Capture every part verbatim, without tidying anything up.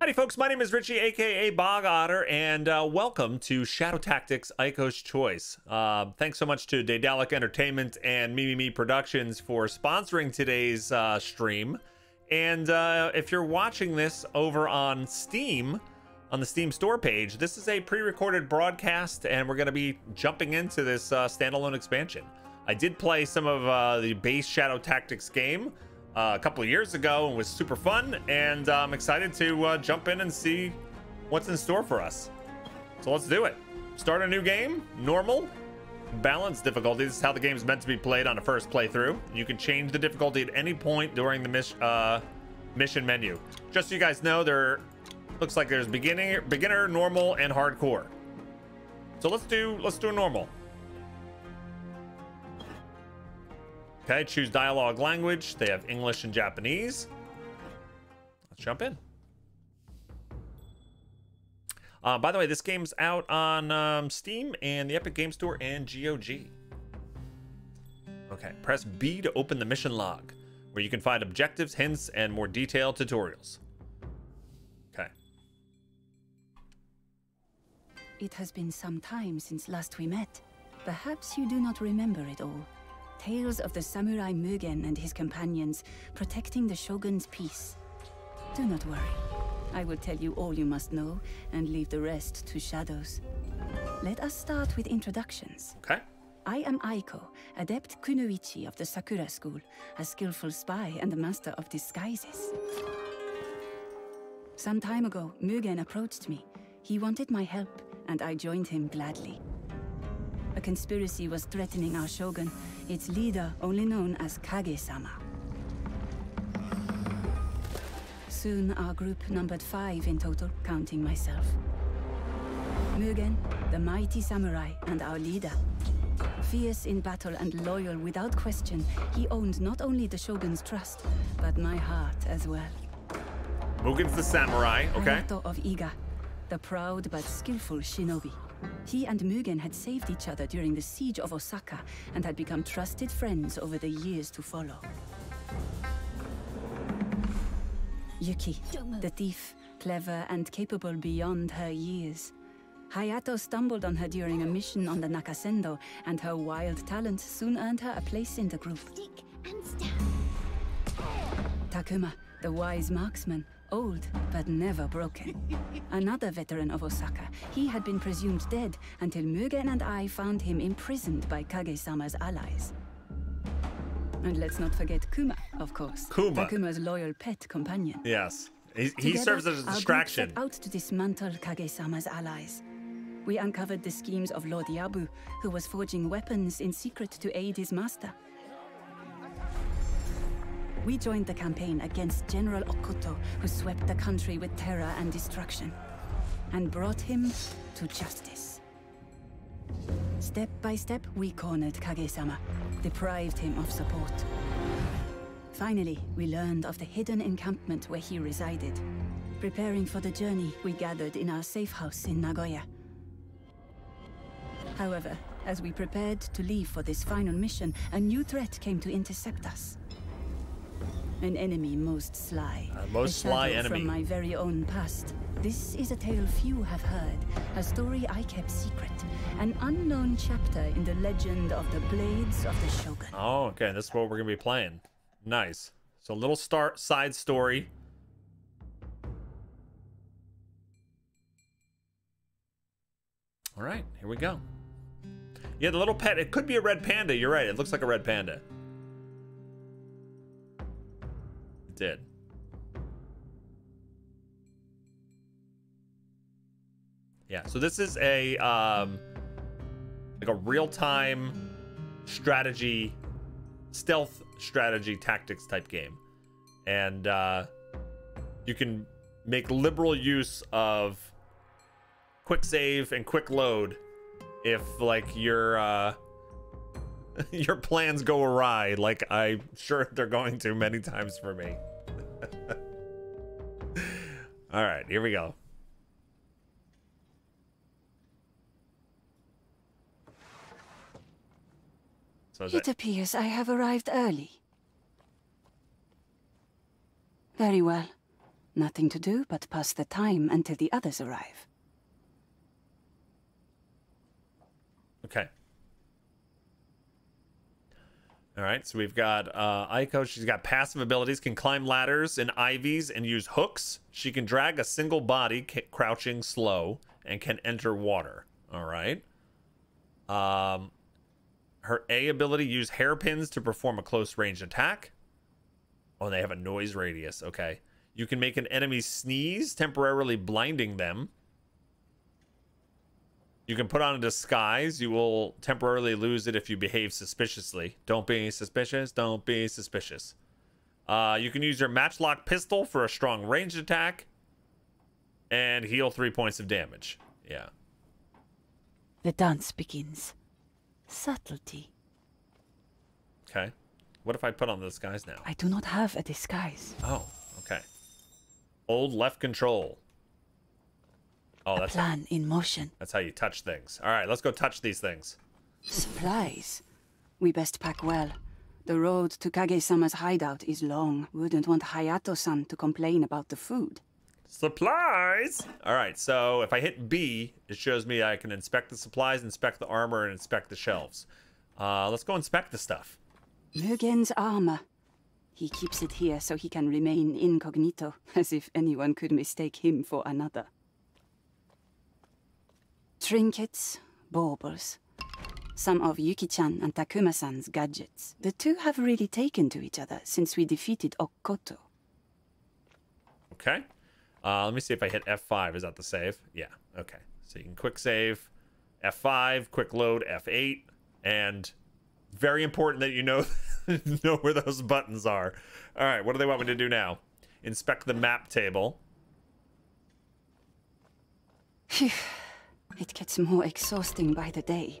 Howdy folks, my name is Richie, aka Bog Otter, and uh, welcome to Shadow Tactics: Aiko's Choice. Uh, thanks so much to Daedalic Entertainment and Mimimi Productions for sponsoring today's uh, stream. And uh, if you're watching this over on Steam, on the Steam store page, this is a pre-recorded broadcast, and we're going to be jumping into this uh, standalone expansion. I did play some of uh, the base Shadow Tactics game Uh, a couple of years ago and was super fun, and uh, I'm excited to uh, jump in and see what's in store for us. So let's do it. Start a new game, normal, balanced difficulty. This is how the game's meant to be played on a first playthrough. You can change the difficulty at any point during the mis uh, mission menu. Just so you guys know, there looks like there's beginning, beginner, normal, and hardcore. So let's do let's do a normal. Okay, choose dialogue language. They have English and Japanese. Let's jump in. Uh, by the way, this game's out on um, Steam and the Epic Game Store and G O G. Okay, press B to open the mission log, where you can find objectives, hints, and more detailed tutorials. Okay. It has been some time since last we met. Perhaps you do not remember it all. Tales of the samurai Mugen and his companions protecting the shogun's peace. Do not worry. I will tell you all you must know and leave the rest to shadows. Let us start with introductions. Okay. I am Aiko, adept kunoichi of the Sakura School, a skillful spy and a master of disguises. Some time ago, Mugen approached me. He wanted my help, and I joined him gladly. A conspiracy was threatening our shogun, its leader only known as Kage-sama. Soon our group numbered five in total, counting myself. Mugen, the mighty samurai and our leader. Fierce in battle and loyal without question, he owned not only the shogun's trust, but my heart as well. Mugen's the samurai, okay. Naruto of Iga, the proud but skillful shinobi. He and Mugen had saved each other during the Siege of Osaka and had become trusted friends over the years to follow. Yuki, the thief, clever and capable beyond her years. Hayato stumbled on her during a mission on the Nakasendo, and her wild talent soon earned her a place in the group. Stick and stab. Takuma, the wise marksman. Old, but never broken. Another veteran of Osaka, he had been presumed dead until Mugen and I found him imprisoned by Kage-sama's allies. And let's not forget Kuma, of course. Kuma. Takuma's loyal pet companion. Yes, he, he Together, serves as a distraction. Our group set out to dismantle Kage-sama's allies. We uncovered the schemes of Lord Yabu, who was forging weapons in secret to aid his master. We joined the campaign against General Okuto, who swept the country with terror and destruction, and brought him to justice. Step by step, we cornered Kage-sama, deprived him of support. Finally, we learned of the hidden encampment where he resided. Preparing for the journey, we gathered in our safe house in Nagoya. However, as we prepared to leave for this final mission, a new threat came to intercept us. An enemy most sly, uh, most a sly enemy from my very own past. This is a tale few have heard, a story I kept secret, an unknown chapter in the legend of the Blades of the Shogun. Oh, okay, this is what we're gonna be playing. Nice. So a little start side story. All right, here we go. Yeah, the little pet. It could be a red panda. You're right. It looks like a red panda. Did. Yeah, so this is a um, like a real-time strategy, stealth strategy tactics type game, and uh, you can make liberal use of quick save and quick load if like your uh, your plans go awry, like I'm sure they're going to many times for me. All right, here we go. So it that... appears I have arrived early. Very well. Nothing to do but pass the time until the others arrive. Okay. All right, so we've got uh, Aiko. She's got passive abilities, can climb ladders and ivies and use hooks. She can drag a single body, crouching slow, and can enter water. All right. Um, her A ability, use hairpins to perform a close-range attack. Oh, and they have a noise radius. Okay. You can make an enemy sneeze, temporarily blinding them. You can put on a disguise. You will temporarily lose it if you behave suspiciously. Don't be suspicious. Don't be suspicious. Uh, you can use your matchlock pistol for a strong ranged attack. And heal three points of damage. Yeah. The dance begins. Subtlety. Okay. What if I put on the disguise now? I do not have a disguise. Oh, okay. Hold left control. Oh, a that's plan how, in motion. That's how you touch things. All right, let's go touch these things. Supplies. We best pack well. The road to Kage-sama's hideout is long. Wouldn't want Hayato-san to complain about the food. Supplies. All right, so if I hit B, it shows me I can inspect the supplies, inspect the armor, and inspect the shelves. Uh, let's go inspect the stuff. Mugen's armor. He keeps it here so he can remain incognito, as if anyone could mistake him for another. Trinkets, baubles, some of Yuki-chan and Takuma-san's gadgets. The two have really taken to each other since we defeated Okuto. Okay. Uh, let me see if I hit F five. Is that the save? Yeah. Okay. So you can quick save, F five, quick load, F eight, and very important that you know, know where those buttons are. All right. What do they want me to do now? Inspect the map table. Phew. It gets more exhausting by the day.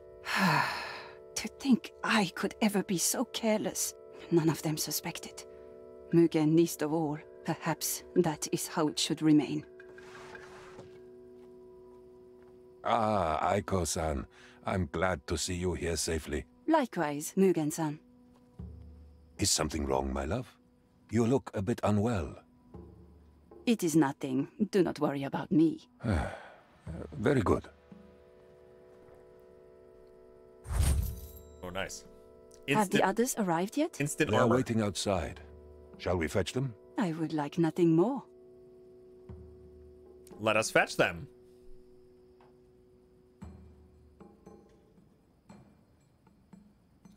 To think I could ever be so careless. None of them suspect it. Mugen least of all. Perhaps that is how it should remain. Ah, Aiko-san. I'm glad to see you here safely. Likewise, Mugen-san. Is something wrong, my love? You look a bit unwell. It is nothing. Do not worry about me. uh, very good. Oh, nice. Instant... Have the others arrived yet? Instant armor. They are waiting outside. Shall we fetch them? I would like nothing more. Let us fetch them.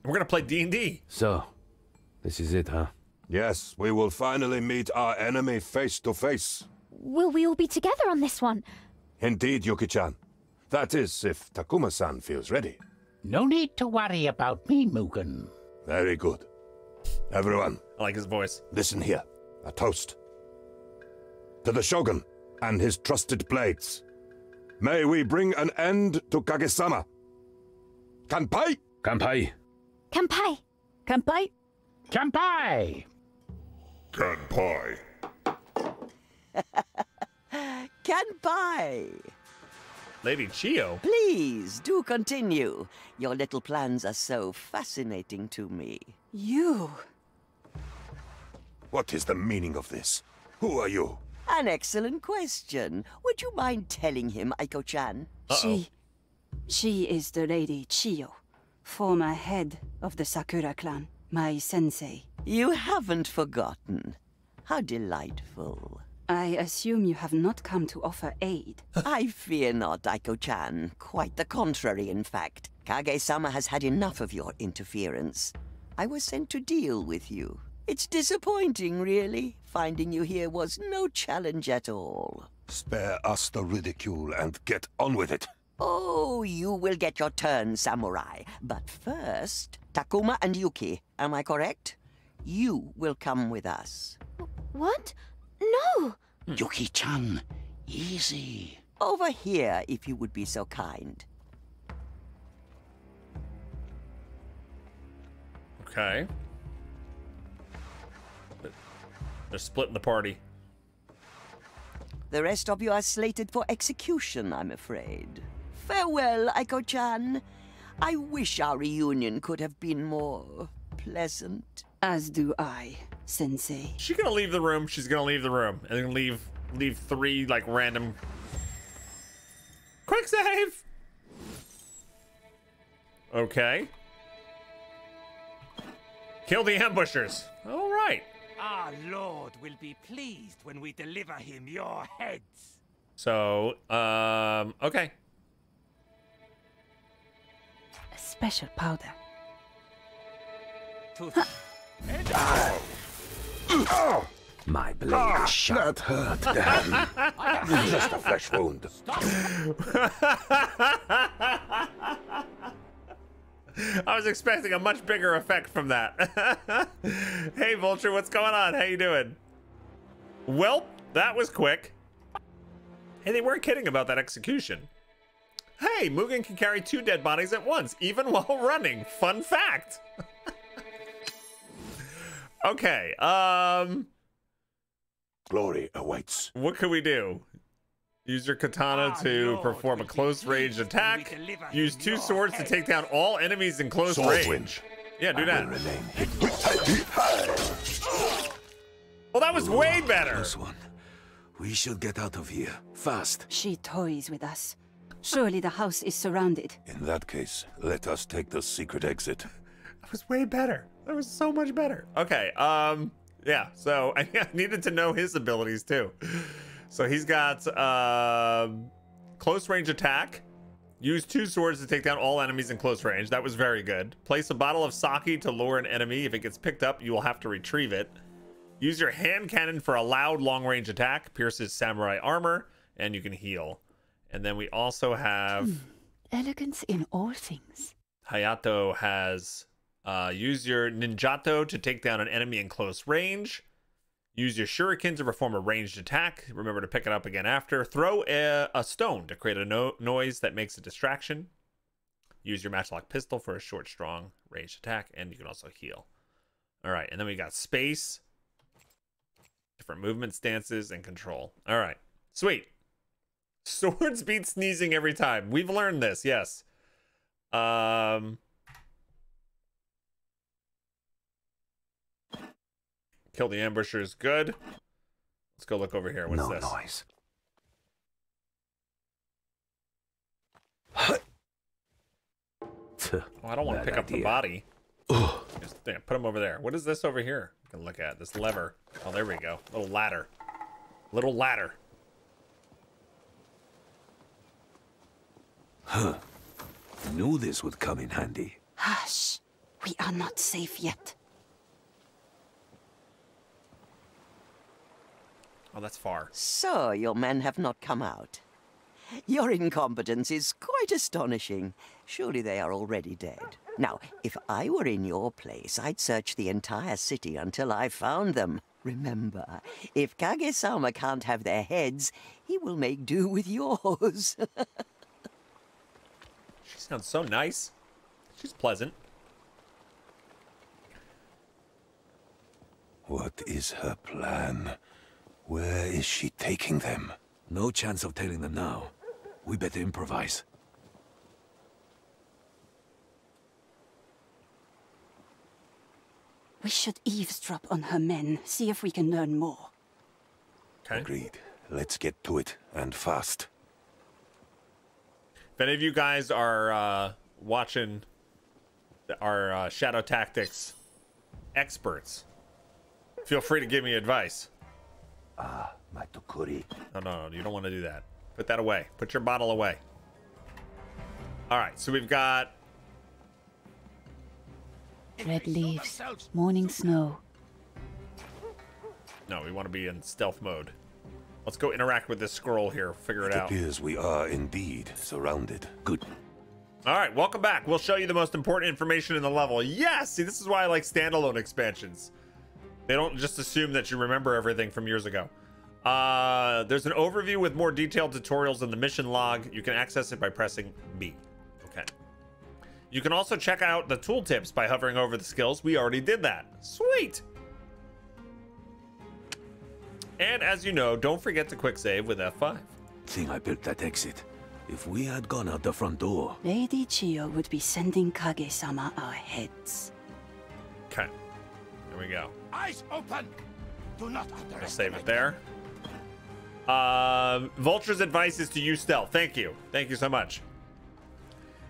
We're gonna play D and D. So, this is it, huh? Yes, we will finally meet our enemy face to face. Will we all be together on this one? Indeed, Yuki-chan. That is, if Takuma-san feels ready. No need to worry about me, Mugen. Very good. Everyone. I like his voice. Listen here. A toast. To the Shogun and his trusted blades. May we bring an end to Kage-sama. Kanpai! Kanpai! Kanpai! Kanpai! Kanpai! Kanpai! Kanpai! Lady Chiyo. Please, do continue. Your little plans are so fascinating to me. You... What is the meaning of this? Who are you? An excellent question. Would you mind telling him, Aiko-chan? Uh-oh. She... She is the Lady Chiyo, former head of the Sakura clan, my sensei. You haven't forgotten. How delightful. I assume you have not come to offer aid. I fear not, Aiko-chan. Quite the contrary, in fact. Kage-sama has had enough of your interference. I was sent to deal with you. It's disappointing, really. Finding you here was no challenge at all. Spare us the ridicule and get on with it. Oh, you will get your turn, samurai. But first, Takuma and Yuki, am I correct? You will come with us. What? No! Yuki-chan, easy. Over here, if you would be so kind. Okay. They're splitting the party. The rest of you are slated for execution, I'm afraid. Farewell, Aiko-chan. I wish our reunion could have been more pleasant. As do I, Sensei. She's gonna leave the room. She's gonna leave the room. And then leave leave three like random quick save. Okay. Kill the ambushers. All right. Our Lord will be pleased when we deliver him your heads. So, um, okay. A special powder. My blade ah, is shot. That hurt. Just a flesh wound. I was expecting a much bigger effect from that. Hey, Vulture, what's going on? How you doing? Well, that was quick. Hey, they weren't kidding about that execution. Hey, Mugen can carry two dead bodies at once, even while running. Fun fact. Okay, um... glory awaits. What can we do? Use your katana ah, to Lord, perform a close-range attack. Use two swords head. to take down all enemies in close Sword range. Winch. Yeah, do I that. Well, that was Lord, way better. Close one. We should get out of here, fast. She toys with us. Surely the house is surrounded. In that case, let us take the secret exit. That was way better. That was so much better. Okay, um, yeah, so I needed to know his abilities too. So he's got uh, close range attack. Use two swords to take down all enemies in close range. That was very good. Place a bottle of sake to lure an enemy. If it gets picked up, you will have to retrieve it. Use your hand cannon for a loud long range attack. Pierces samurai armor, and you can heal. And then we also have... Hmm. Elegance in all things. Hayato has... Uh, use your ninjato to take down an enemy in close range. Use your shuriken to perform a ranged attack. Remember to pick it up again after. Throw a, a stone to create a no noise that makes a distraction. Use your matchlock pistol for a short, strong ranged attack. And you can also heal. All right. And then we got space. Different movement stances and control. All right. Sweet. Swords beat sneezing every time. We've learned this. Yes. Um... Kill the ambushers. Good. Let's go look over here. What's no this? No noise. Oh, I don't want to pick idea. up the body. Ugh. Just yeah, put him over there. What is this over here? We can look at this lever. Oh, there we go. Little ladder. Little ladder. Huh. Knew this would come in handy. Hush. We are not safe yet. Oh, that's far. So, your men have not come out. Your incompetence is quite astonishing. Surely they are already dead. Now, if I were in your place, I'd search the entire city until I found them. Remember, if Kage-sama can't have their heads, he will make do with yours. She sounds so nice. She's pleasant. What is her plan? Where is she taking them? No chance of telling them now. We better improvise. We should eavesdrop on her men, see if we can learn more. Okay. Agreed. Let's get to it, and fast. If any of you guys are uh, watching our uh, Shadow Tactics experts, feel free to give me advice. Ah, my tokuri. No, no, no, you don't want to do that. Put that away. Put your bottle away. All right, so we've got... red leaves, morning snow. No, we want to be in stealth mode. Let's go interact with this scroll here, figure it, it out. It appears we are indeed surrounded. Good. All right, welcome back. We'll show you the most important information in the level. Yes! See, this is why I like standalone expansions. They don't just assume that you remember everything from years ago. Uh, there's an overview with more detailed tutorials in the mission log. You can access it by pressing B. Okay. You can also check out the tooltips by hovering over the skills. We already did that. Sweet! And as you know, don't forget to quick save with F five. Thing I built that exit. If we had gone out the front door... Lady Chiyo would be sending Kage-sama our heads. Okay. Here we go. Eyes open. Do not underestimate. Save it there. Uh, Vulture's advice is to use stealth. Thank you. Thank you so much.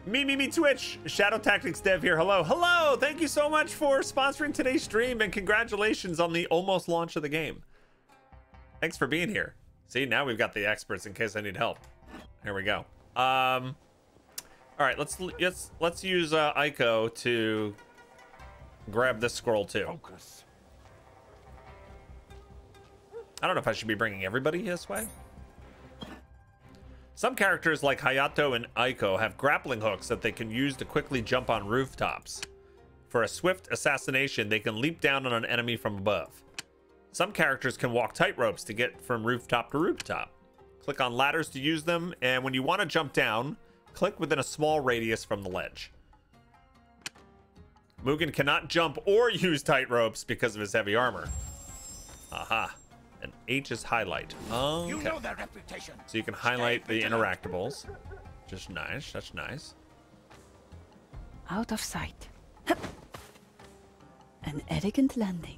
Me, me, me, Twitch. Shadow Tactics Dev here. Hello. Hello. Thank you so much for sponsoring today's stream, and congratulations on the almost launch of the game. Thanks for being here. See, now we've got the experts in case I need help. Here we go. Um, all right, let's let's let's use uh, Aiko to grab this scroll too. Focus. I don't know if I should be bringing everybody this way. Some characters like Hayato and Aiko have grappling hooks that they can use to quickly jump on rooftops. For a swift assassination, they can leap down on an enemy from above. Some characters can walk tightropes to get from rooftop to rooftop. Click on ladders to use them, and when you want to jump down, click within a small radius from the ledge. Mugen cannot jump or use tightropes because of his heavy armor. Aha. And H is highlight. Okay. You know their reputation. So you can highlight the interactables. Just nice. That's nice. Out of sight. An elegant landing.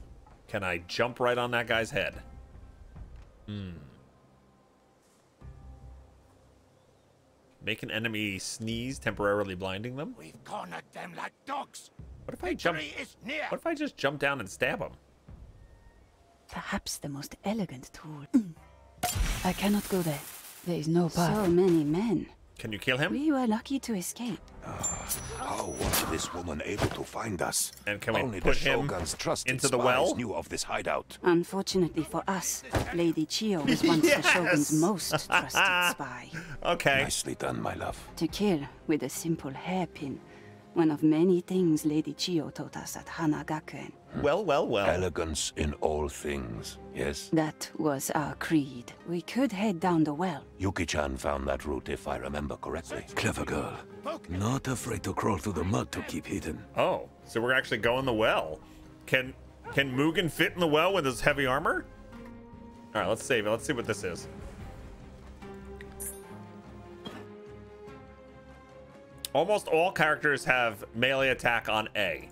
Can I jump right on that guy's head? Hmm. Make an enemy sneeze, temporarily blinding them. We've cornered them like dogs. What if I jump? What if I just jump down and stab him? Perhaps the most elegant tool. Mm. I cannot go there. There is no path. So many men. Can you kill him? We were lucky to escape. Uh, how was this woman able to find us? And can we Only put the him into the well? Knew of this hideout. Unfortunately for us, Lady Chiyo was once yes! the Shogun's most trusted spy. Okay. Nicely done, my love. To kill with a simple hairpin. One of many things Lady Chiyo taught us at Hanagakuen. Well, well, well. Elegance in all things, yes? That was our creed. We could head down the well. Yuki-chan found that route, if I remember correctly. Clever girl. Not afraid to crawl through the mud to keep hidden. Oh, so we're actually going the well. Can can Mugen fit in the well with his heavy armor? All right, let's save it. Let's see what this is. Almost all characters have melee attack on A.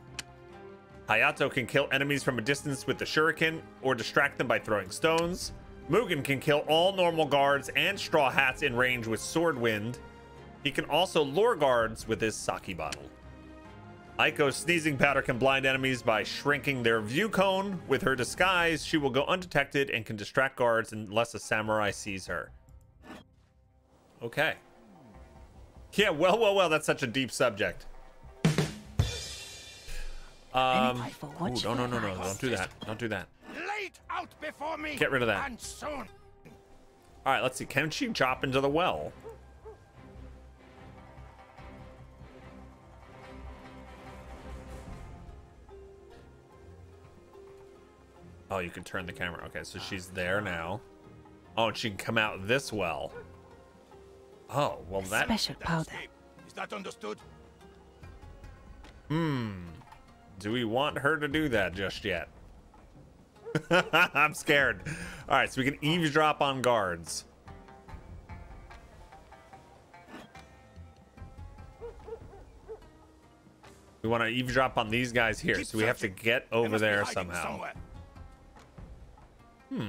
Hayato can kill enemies from a distance with the shuriken or distract them by throwing stones. Mugen can kill all normal guards and straw hats in range with sword wind. He can also lure guards with his sake bottle. Aiko's sneezing powder can blind enemies by shrinking their view cone. With her disguise, she will go undetected and can distract guards unless a samurai sees her. Okay. Yeah, well, well, well, that's such a deep subject. Um, ooh, no, no, no, no, don't do that. Don't do that. Get rid of that. All right, let's see. Can she drop into the well? Oh, you can turn the camera. Okay, so she's there now. Oh, and she can come out this well. Oh, well, that special powder. Is that understood? Hmm. Do we want her to do that just yet? I'm scared. All right, so we can eavesdrop on guards. We want to eavesdrop on these guys here, so we have to get over there somehow. Hmm.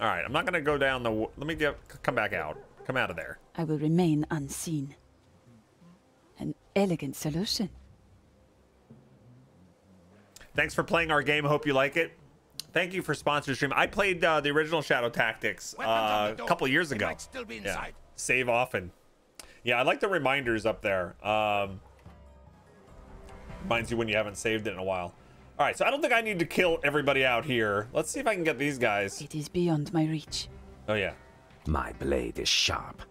All right, I'm not going to go down the... Let me get, come back out. Come out of there. I will remain unseen. An elegant solution. Thanks for playing our game. Hope you like it. Thank you for sponsoring the stream. I played uh, the original Shadow Tactics uh, a couple years ago. Still be yeah. Save often. Yeah, I like the reminders up there. Um, reminds you when you haven't saved it in a while. All right, so I don't think I need to kill everybody out here. Let's see if I can get these guys. It is beyond my reach. Oh, yeah. My blade is sharp.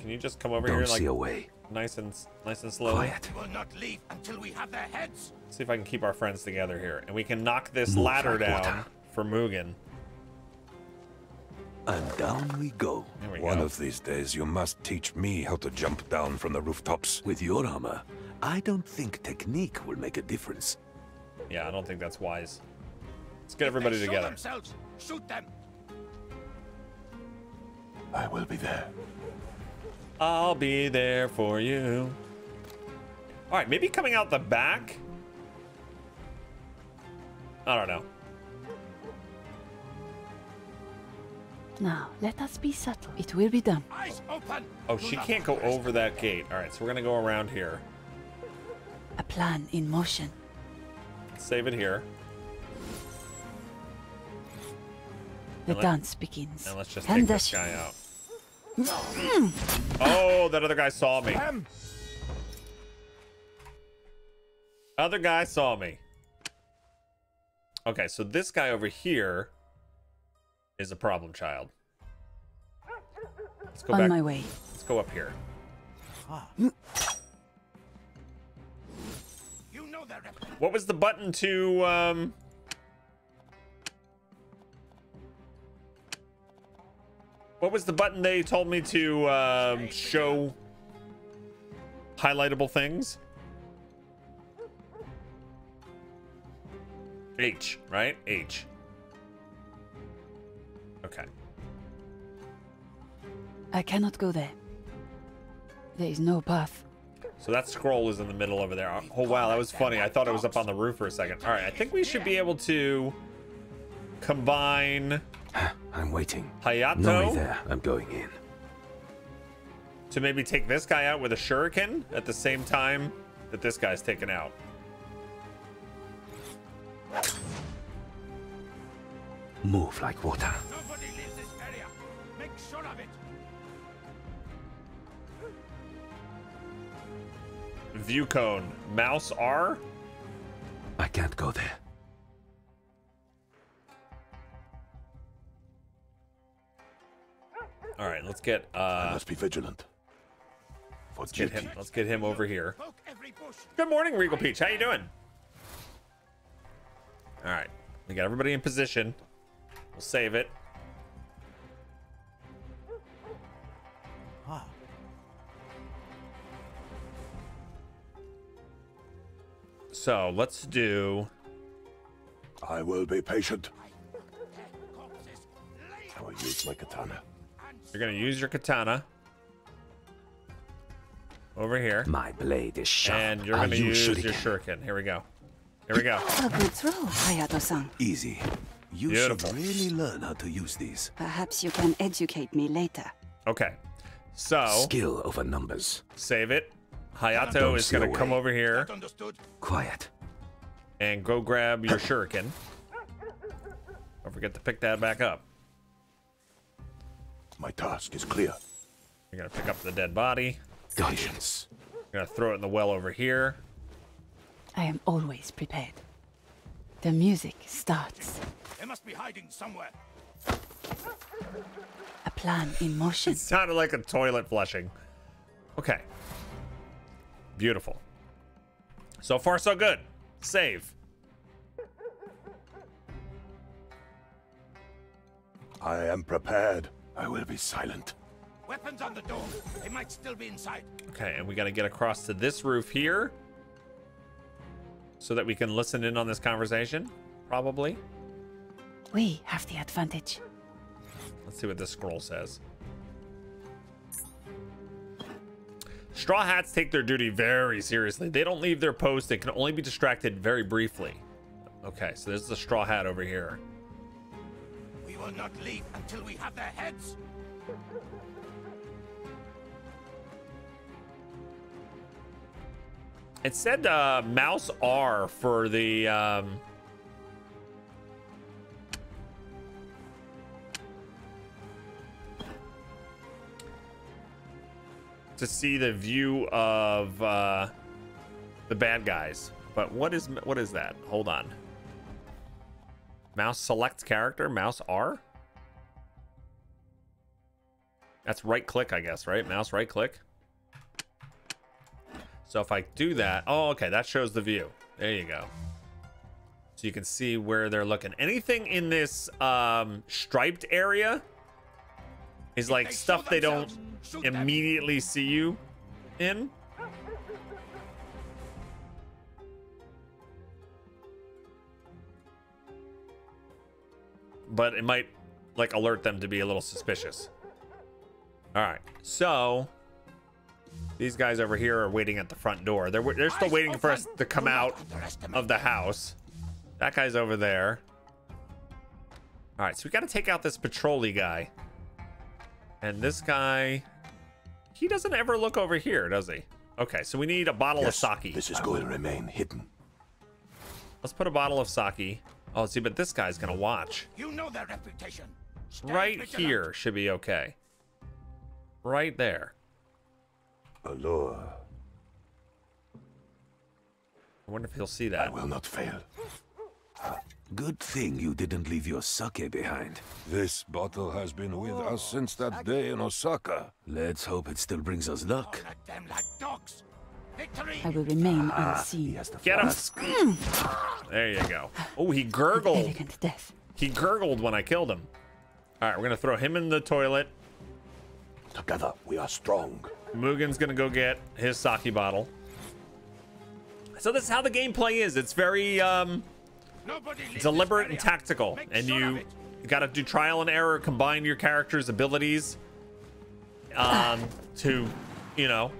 Can you just come over Don't here like see away. nice and nice and slow? Quiet. We'll not leave until we have their heads. Let's see if I can keep our friends together here, and we can knock this Move ladder down water. for Mugen. And down we go. We One go. of these days, you must teach me how to jump down from the rooftops with your armor. I don't think technique will make a difference. Yeah, I don't think that's wise. Let's get if everybody they show together. Themselves, shoot them. I will be there. I'll be there for you. All right, maybe coming out the back? I don't know. Now, let us be subtle. It will be done. Eyes open. Oh, she can't go over that gate. All right, so we're going to go around here. A plan in motion. Save it here. The let, dance begins. And let's just take this guy out. Oh, that other guy saw me. Other guy saw me. Okay, so this guy over here is a problem child. Let's go On back. my way. Let's go up here. Ah. You know that. What was the button to um What was the button they told me to um, show highlightable things? H, right? H. Okay. I cannot go there. There is no path. So that scroll is in the middle over there. Oh, wow, that was funny. I thought it was up on the roof for a second. All right, I think we should be able to combine... I'm waiting. Hayato. No way there. I'm going in. To maybe take this guy out with a shuriken at the same time that this guy's taken out. Move like water. Nobody leaves this area. Make sure of it. View cone. Mouse R. I can't go there. All right, let's get. Uh, I must be vigilant. For let's duty. get him. Let's get him over here. Good morning, Regal Peach. How you doing? All right, we got everybody in position. We'll save it. Huh. So let's do. I will be patient. I will use my katana. You're gonna use your katana over here. My blade is sharp. And you're gonna you use shuriken? your shuriken. Here we go. Here we go. Oh, good throw, Hayato-san. Easy. You Beautiful. should really learn how to use these. Perhaps you can educate me later. Okay. So skill over numbers. Save it. Hayato Don't is gonna away. come over here. Quiet. And go grab your shuriken. Don't forget to pick that back up. My task is clear. You're gonna pick up the dead body. Guidance. You're gonna throw it in the well over here. I am always prepared. The music starts. They must be hiding somewhere. A plan in motion. It sounded like a toilet flushing. Okay. Beautiful. So far, so good. Save. I am prepared. I will be silent. Weapons on the door. They might still be inside. Okay, and we got to get across to this roof here so that we can listen in on this conversation, probably. We have the advantage. Let's see what this scroll says. Straw hats take their duty very seriously. They don't leave their post. They can only be distracted very briefly. Okay, so there's the straw hat over here. Will not leave until we have their heads. It said uh, mouse R for the um, to see the view of uh, the bad guys. But what is what is that? Hold on. Mouse select character, mouse R? That's right click, I guess, right? Mouse right click. So if I do that, oh, okay, that shows the view. There you go. So you can see where they're looking. Anything in this um, striped area is if like they stuff they don't immediately them. see you in. But it might like alert them to be a little suspicious. All right, so these guys over here are waiting at the front door. They're they're still waiting for us to come out of the house. That guy's over there. All right, so we got to take out this patrolly guy. And this guy, he doesn't ever look over here, does he? Okay, so we need a bottle yes, of sake. This is going to remain hidden. Let's put a bottle of sake. Oh, see, but this guy's gonna watch. You know their reputation. Stand right here out. Should be okay. Right there. Allure. I wonder if he'll see that. I will not fail. Good thing you didn't leave your sake behind. This bottle has been with oh, us since that sake. day in Osaka. Let's hope it still brings us luck. Oh, them like dogs. Victory. I will remain ah, unseen. Get him! Mm. There you go. Oh, he gurgled. Elegant death. He gurgled when I killed him. All right, we're gonna throw him in the toilet. Together, we are strong. Mugen's gonna go get his sake bottle. So this is how the gameplay is. It's very um, deliberate and tactical, Make and you, you gotta do trial and error, combine your character's abilities um, to, you know,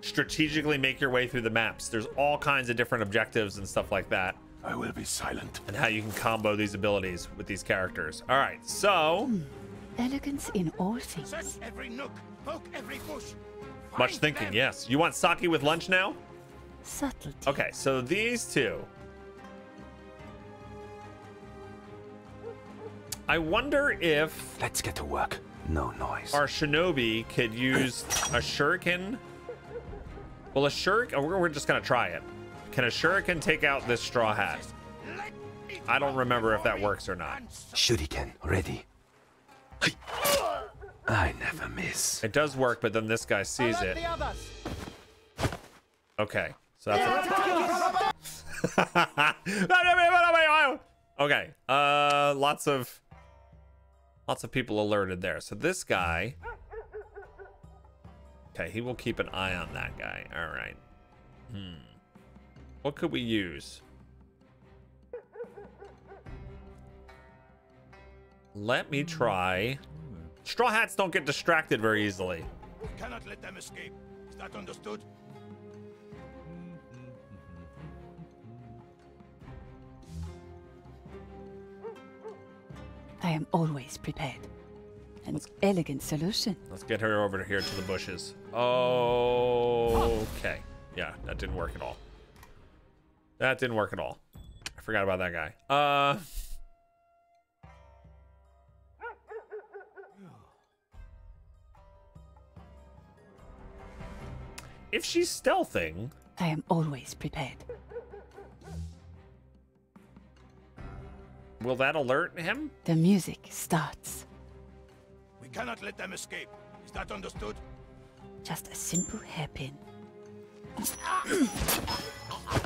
strategically make your way through the maps. There's all kinds of different objectives and stuff like that. I will be silent. And how you can combo these abilities with these characters. All right, so mm, elegance in all things. Search every nook, poke every bush. Much thinking, them. yes. You want sake with lunch now? Subtlety. Okay, so these two. I wonder if let's get to work. No noise. Our shinobi could use a shuriken. Well, a shuriken, oh, we're just gonna try it. Can a shuriken take out this straw hat? I don't remember if that works or not. Shuriken, ready. I never miss. It does work, but then this guy sees it. Okay, so that's it. Okay, uh, lots of, lots of people alerted there. So this guy. Okay, he will keep an eye on that guy. All right. Hmm. What could we use? Let me try. Straw hats don't get distracted very easily. We cannot let them escape. Is that understood? I am always prepared. An let's, elegant solution. Let's get her over here to the bushes. Oh, okay. Yeah, that didn't work at all. That didn't work at all. I forgot about that guy. Uh, if she's stealthing, I am always prepared. Will that alert him? The music starts. Cannot let them escape. Is that understood? Just a simple hairpin.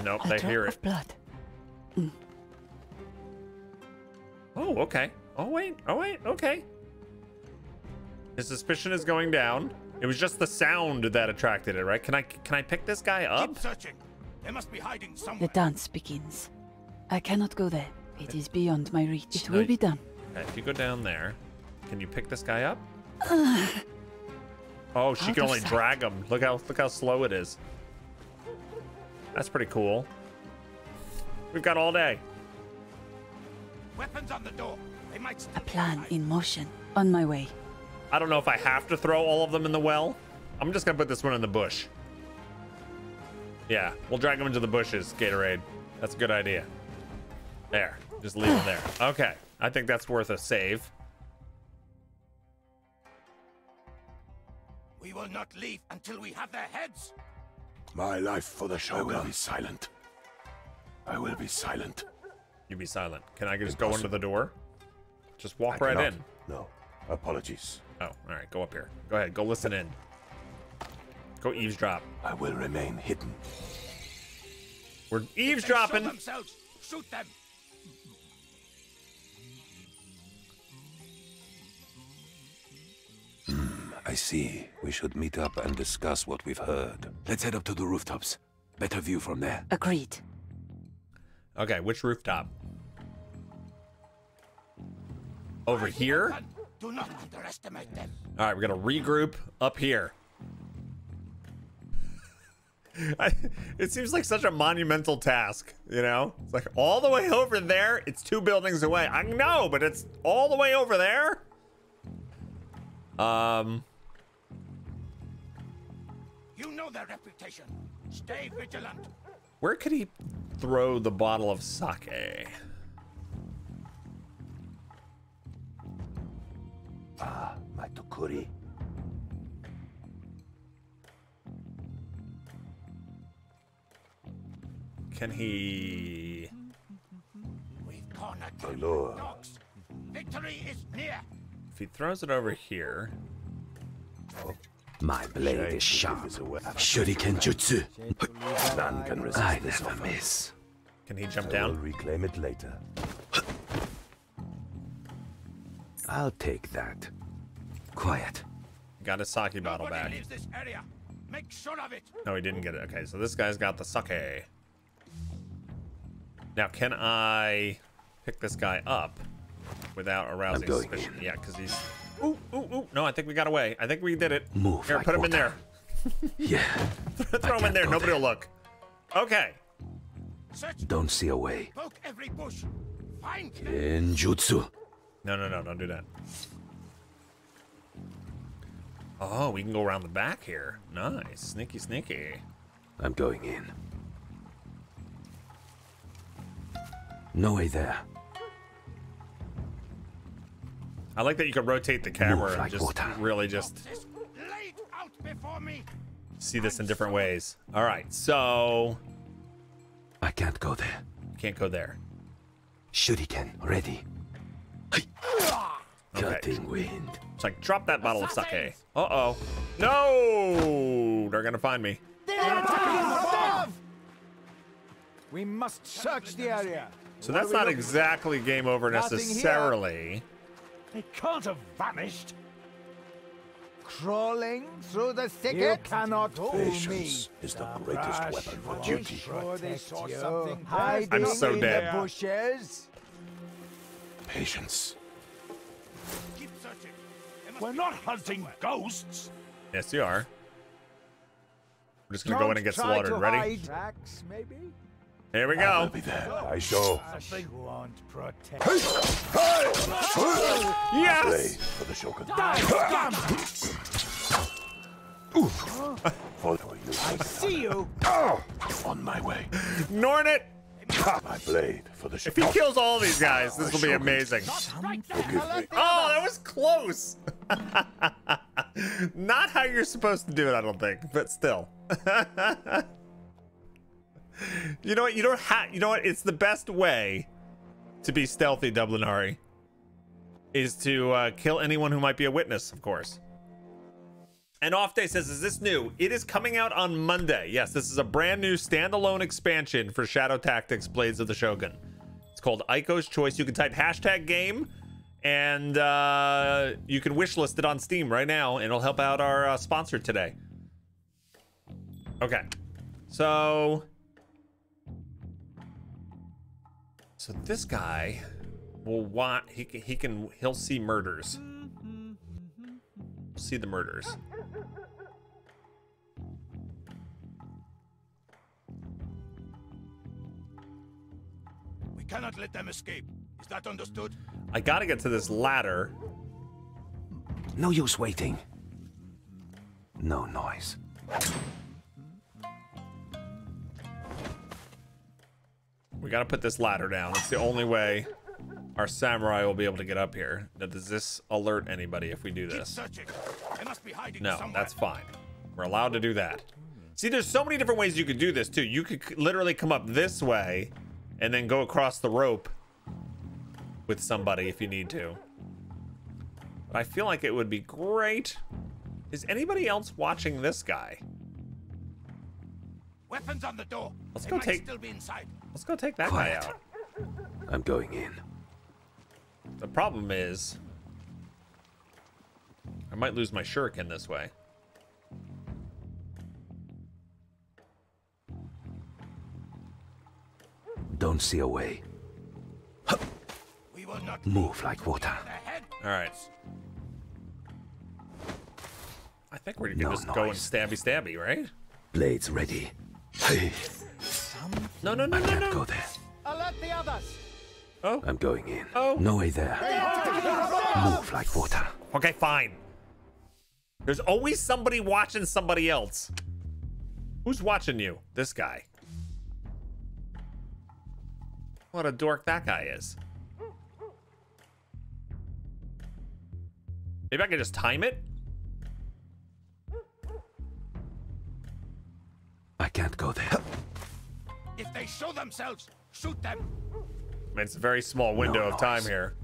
Nope, a they hear it. Of blood. Mm. Oh, okay. Oh, wait. Oh, wait. Okay. His suspicion is going down. It was just the sound that attracted it, right? Can I can I pick this guy up? Keep searching. They must be hiding somewhere. The dance begins. I cannot go there. It is beyond my reach. It no, will be done. Okay, if you go down there. Can you pick this guy up? Uh, oh, she can only drag him. Look how look how slow it is. That's pretty cool. We've got all day. Weapons on the door. They might a plan in motion. On my way. I don't know if I have to throw all of them in the well. I'm just gonna put this one in the bush. Yeah, we'll drag him into the bushes, Gatorade. That's a good idea. There. Just leave him there. Okay. I think that's worth a save. We will not leave until we have their heads. My life for the Shogun. I will be silent. I will be silent. You be silent. Can I just Impossible. go into the door? Just walk I right cannot. in. No. Apologies. Oh, all right. Go up here. Go ahead. Go listen in. Go eavesdrop. I will remain hidden. We're eavesdropping. Shoot themselves. Shoot them. I see. We should meet up and discuss what we've heard. Let's head up to the rooftops. Better view from there. Agreed. Okay, which rooftop? Over here? Do not underestimate them. All right, we're going to regroup up here. I, it seems like such a monumental task, you know? It's like all the way over there. It's two buildings away. I know, but it's all the way over there. Um. You know their reputation. Stay vigilant. Where could he throw the bottle of sake? Ah, my Tokuri. Can he? We've cornered the dogs. Victory is near. If he throws it over here, oh. My blade is sharp. Shuriken jutsu. None can resist. I never miss. Can he jump down? I will reclaim it later. I'll take that. Quiet. Got a sake bottle back. Nobody leaves this area. Make sure of it. No, he didn't get it. Okay, so this guy's got the sake. Now, can I pick this guy up without arousing suspicion? In. Yeah, because he's... Ooh, ooh, ooh. No, I think we got away. I think we did it. Move. Here, like put him water. in there. Yeah. Throw him in there. Nobody there. will look. Okay. Search. Don't see a way. Poke every bush. Find him. Genjutsu. No, no, no. Don't do that. Oh, we can go around the back here. Nice. Sneaky, sneaky. I'm going in. No way there. I like that you can rotate the camera like and just water. really just see this in different ways. All right, so I can't go there. Can't go there. Shuriken ready. Cutting wind. It's like drop that bottle of sake. Uh oh. No, they're gonna find me. We must search the area. So that's not exactly game over necessarily. They can't have vanished. Crawling through the thicket cannot hold me. Is the greatest weapon for duty. I'm so dead. Bushes. Patience. Keep searching. We're not hunting ghosts. Yes, you are. We're just gonna go in and get slaughtered. Ready? Tracks, maybe? Here we go. I'll be there. I show. Won't protect. Hey! Hey! Yes! For the Shogun. I see you. On my way. Nornet. My blade for the Shogun. If he kills all these guys, this will be amazing. Oh, that was close. Not how you're supposed to do it, I don't think, but still. You know what? You don't have. You know what? It's the best way to be stealthy, Dublinari, is to uh, kill anyone who might be a witness, of course. And Off Day says, "Is this new? It is coming out on Monday. Yes, this is a brand new standalone expansion for Shadow Tactics: Blades of the Shogun. It's called Aiko's Choice. You can type hashtag game, and uh, you can wishlist it on Steam right now, and it'll help out our uh, sponsor today. Okay, so." So this guy will want, he can, he can, he'll see murders. See the murders. We cannot let them escape. Is that understood? I gotta get to this ladder. No use waiting. No noise. We gotta put this ladder down. It's the only way our samurai will be able to get up here. Now, does this alert anybody if we do this? They must be hiding no, somewhere. That's fine. We're allowed to do that. See, there's so many different ways you could do this too. You could literally come up this way and then go across the rope with somebody if you need to. But I feel like it would be great. Is anybody else watching this guy? Weapons on the door. Let's go take. Still be inside. Let's go take that Quiet. guy out. I'm going in. The problem is, I might lose my shuriken this way. Don't see a way. We will not move like water. All right. I think we're gonna no just noise. go and stabby stabby, right? Blades ready. Hey. No, no, no, I no, can't no. go there. Alert the others. Oh. I'm going in. Oh. No way there. Move like water. Okay, fine. There's always somebody watching somebody else. Who's watching you? This guy. What a dork that guy is. Maybe I can just time it? I can't go there. If they show themselves, shoot them. I mean, it's a very small window no of time here.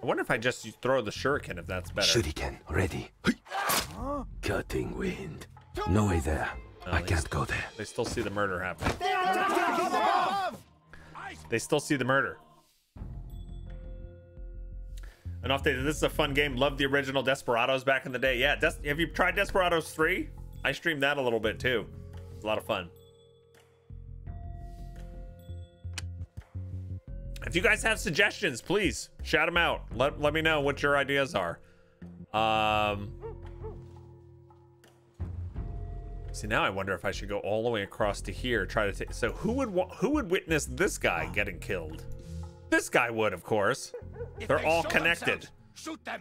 I wonder if I just throw the shuriken, if that's better. Shuriken, ready. Huh? Cutting wind. No way there. No, I can't go there. They still see the murder happening. They, they still see the murder. An off day. This is a fun game. Love the original Desperados back in the day. Yeah, Des have you tried Desperados three? I streamed that a little bit too. It's a lot of fun. If you guys have suggestions, please shout them out. Let, let me know what your ideas are. Um, see, now I wonder if I should go all the way across to here. Try to take. So who would who would witness this guy getting killed? This guy would, of course. If They're they all connected. Shoot them.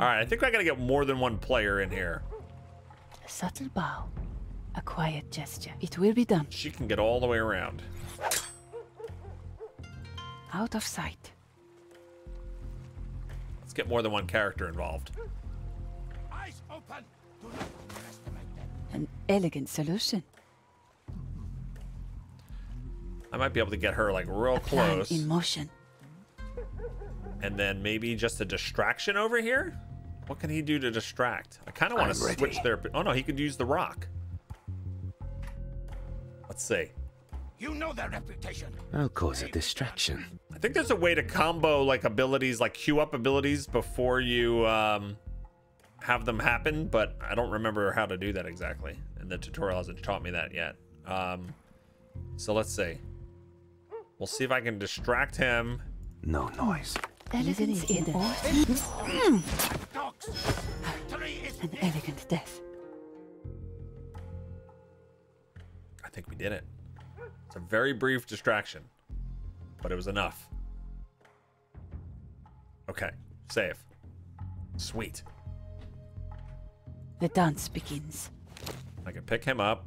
All right, I think I gotta get more than one player in here. A subtle bow, a quiet gesture. It will be done. She can get all the way around. Out of sight. Let's get more than one character involved. Eyes open. Do not underestimate them. An elegant solution. I might be able to get her like real close. In motion. And then maybe just a distraction over here. What can he do to distract? I kind of want to switch there. Oh no, he could use the rock. Let's see. You know their reputation. I'll cause a distraction. I think there's a way to combo like abilities, like queue up abilities before you um, have them happen, but I don't remember how to do that exactly. And the tutorial hasn't taught me that yet. Um, so let's see. We'll see if I can distract him. No noise. Elegance in order. An elegant death. I think we did it. It's a very brief distraction, but it was enough. Okay, save. Sweet. The dance begins. I can pick him up.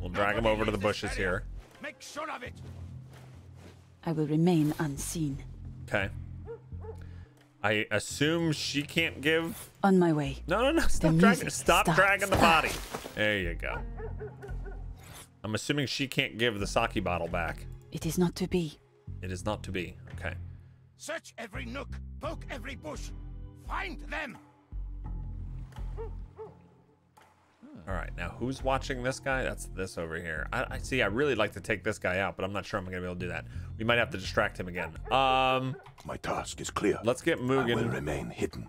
We'll drag Nobody him over to the bushes here. Make sure of it. I will remain unseen. Okay. I assume she can't give. On my way. No, no, no. Stop dragging. Stop starts. dragging the body. There you go. I'm assuming she can't give the sake bottle back. It is not to be. It is not to be. Okay. Search every nook. Poke every bush. Find them. All right. Now, who's watching this guy? That's this over here. I, I see. I really like to take this guy out, but I'm not sure I'm going to be able to do that. We might have to distract him again. Um, My task is clear. Let's get Mugen. I will remain hidden.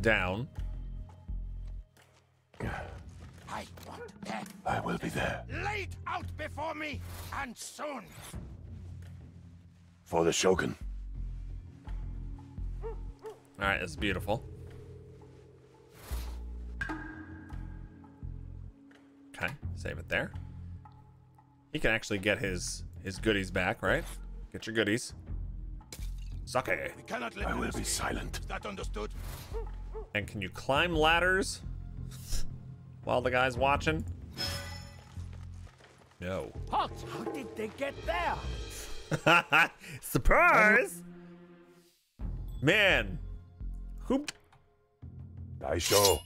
Down. I want death. I will be there. Laid out before me, and soon. For the Shogun. All right, that's beautiful. Okay, save it there. He can actually get his his goodies back, right? Get your goodies. Sake. We cannot let I will be silent. Is that understood? And can you climb ladders? While the guy's watching? No. Halt! How did they get there? Surprise! Man. Who? Aiko.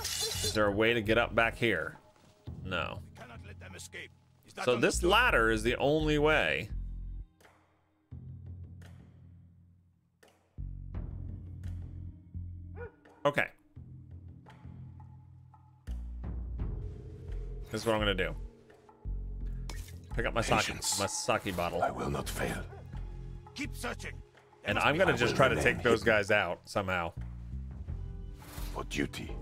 Is there a way to get up back here? No. We cannot let them escape. Is that so this door? Ladder is the only way. Okay. This is what I'm gonna do. Pick up my sake, my sake bottle. I will not fail. Keep searching. There and I'm gonna just try to take hidden. those guys out somehow. For duty.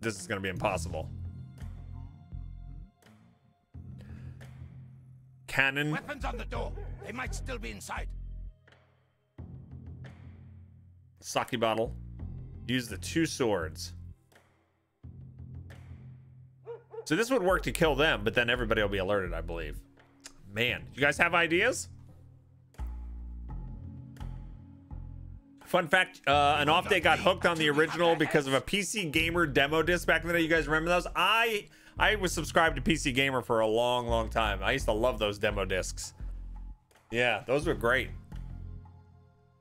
This is gonna be impossible. Cannon. Weapons on the door. They might still be inside. Sake bottle. Use the two swords. So this would work to kill them, but then everybody will be alerted, I believe. Man, you guys have ideas? Fun fact, uh, an off day got hooked on the original because of a P C Gamer demo disc back in the day. You guys remember those? I I was subscribed to P C Gamer for a long, long time. I used to love those demo discs. Yeah, those were great.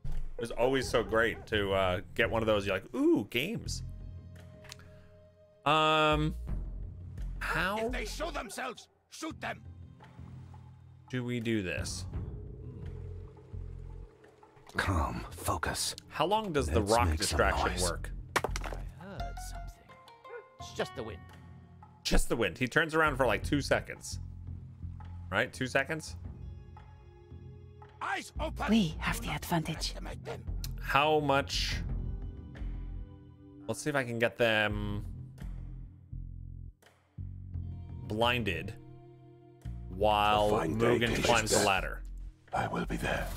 It was always so great to uh, get one of those. You're like, ooh, games. Um, how? If they show themselves, shoot them. Do we do this? Calm, focus. How long does the rock distraction work? I heard something. It's just the wind. Just the wind. He turns around for like two seconds. Right? Two seconds? Eyes open. We have the advantage. How much? Let's see if I can get them blinded while Mugen climbs the ladder. I will be there.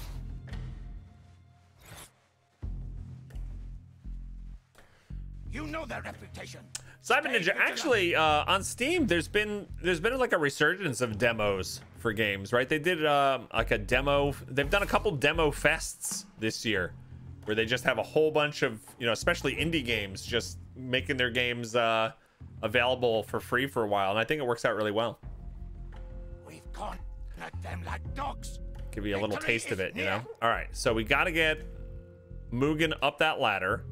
You know their reputation. Cyber Ninja, actually, uh, on Steam, there's been there's been like a resurgence of demos for games, right? They did uh, like a demo. They've done a couple demo fests this year, where they just have a whole bunch of, you know, especially indie games, just making their games uh, available for free for a while, and I think it works out really well. We've gone at them like dogs. Give you a little taste of it, you know. All right, so we got to get Mugen up that ladder.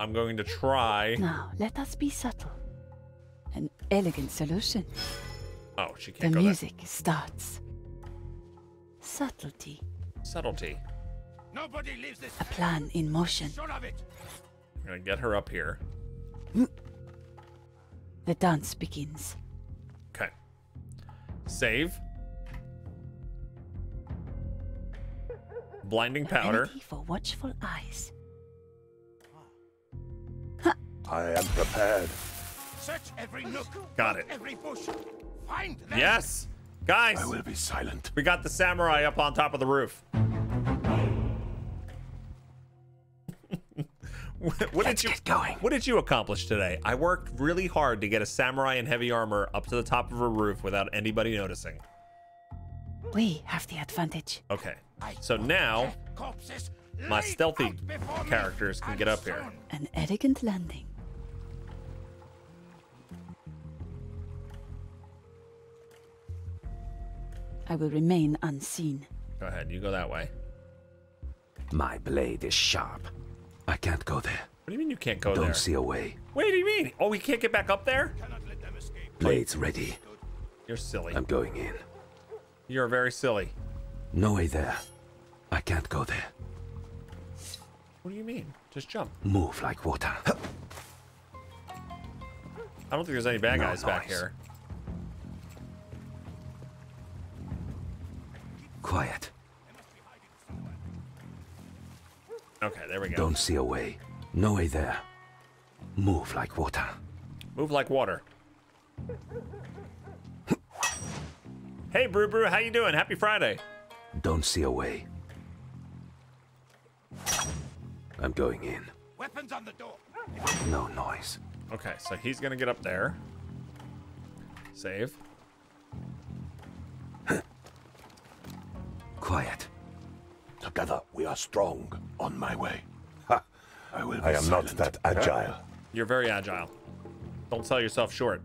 I'm going to try. Now, let us be subtle. An elegant solution. Oh, she can't go there. The music starts. Subtlety. Subtlety. Nobody leaves this. A plan in motion. I'm going to get her up here. The dance begins. Okay. Save. Blinding powder. Ready for watchful eyes. I am prepared. Search every nook. Got it. Every bush. Find them. Yes, guys. I will be silent. We got the samurai up on top of the roof. what, what did you get going? What did you accomplish today? I worked really hard to get a samurai in heavy armor up to the top of a roof without anybody noticing. We have the advantage. Okay. So now my stealthy characters can get up here. An elegant landing. I will remain unseen. Go ahead, you go that way. My blade is sharp. I can't go there. What do you mean you can't go there? Don't see a way. Wait, what do you mean? Oh, we can't get back up there? Blade's ready. You're silly. I'm going in. You're very silly. No way there. I can't go there. What do you mean? Just jump. Move like water. I don't think there's any bad no guys noise. Back here. Quiet. Okay, there we go. Don't see a way. No way there. Move like water. Move like water. Hey, Brew Brew, how you doing? Happy Friday. Don't see a way. I'm going in. Weapons on the door. No noise. Okay, so he's gonna get up there. Save. Quiet. Together we are strong. On my way. Ha. I will. Be I am silent. Not that agile. You're very agile. Don't sell yourself short.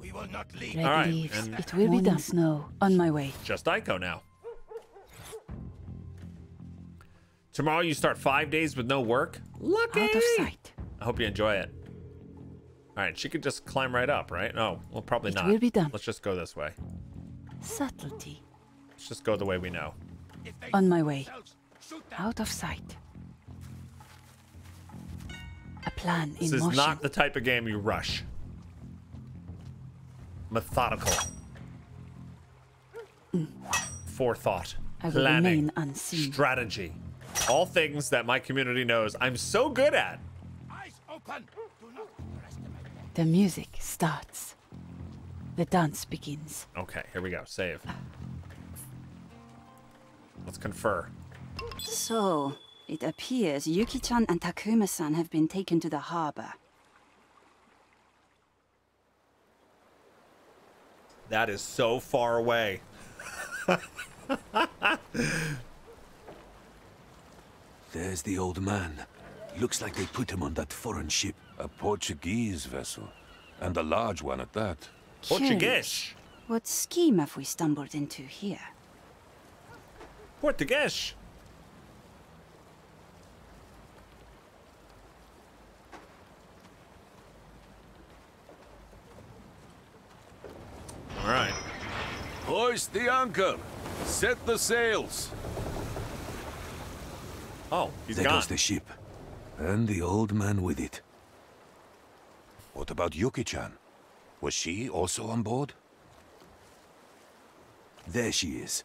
We will not leave. Red All right. Leaves. And it will be done. Snow. On my way. Just Aiko now. Tomorrow you start five days with no work. Lucky. Out of sight. I hope you enjoy it. All right, she could just climb right up, right? No, well, probably it not. Will be done. Let's just go this way. Subtlety. Let's just go the way we know. On my way. Out of sight. A plan in motion. This is not the type of game you rush. Methodical. Mm. Forethought. I will planning. Remain unseen. Strategy. All things that my community knows I'm so good at. Eyes open. Do not underestimate them. The music starts. The dance begins. Okay, here we go. Save. Let's confer. So, It appears Yuki-chan and Takuma-san have been taken to the harbor. That is so far away. There's the old man. Looks like they put him on that foreign ship. A Portuguese vessel. And a large one at that. Portuguese? What scheme have we stumbled into here? Portuguese? All right. Hoist the anchor. Set the sails. Oh, he's there gone. There goes the ship. And the old man with it. What about Yuki-chan? Was she also on board? There she is.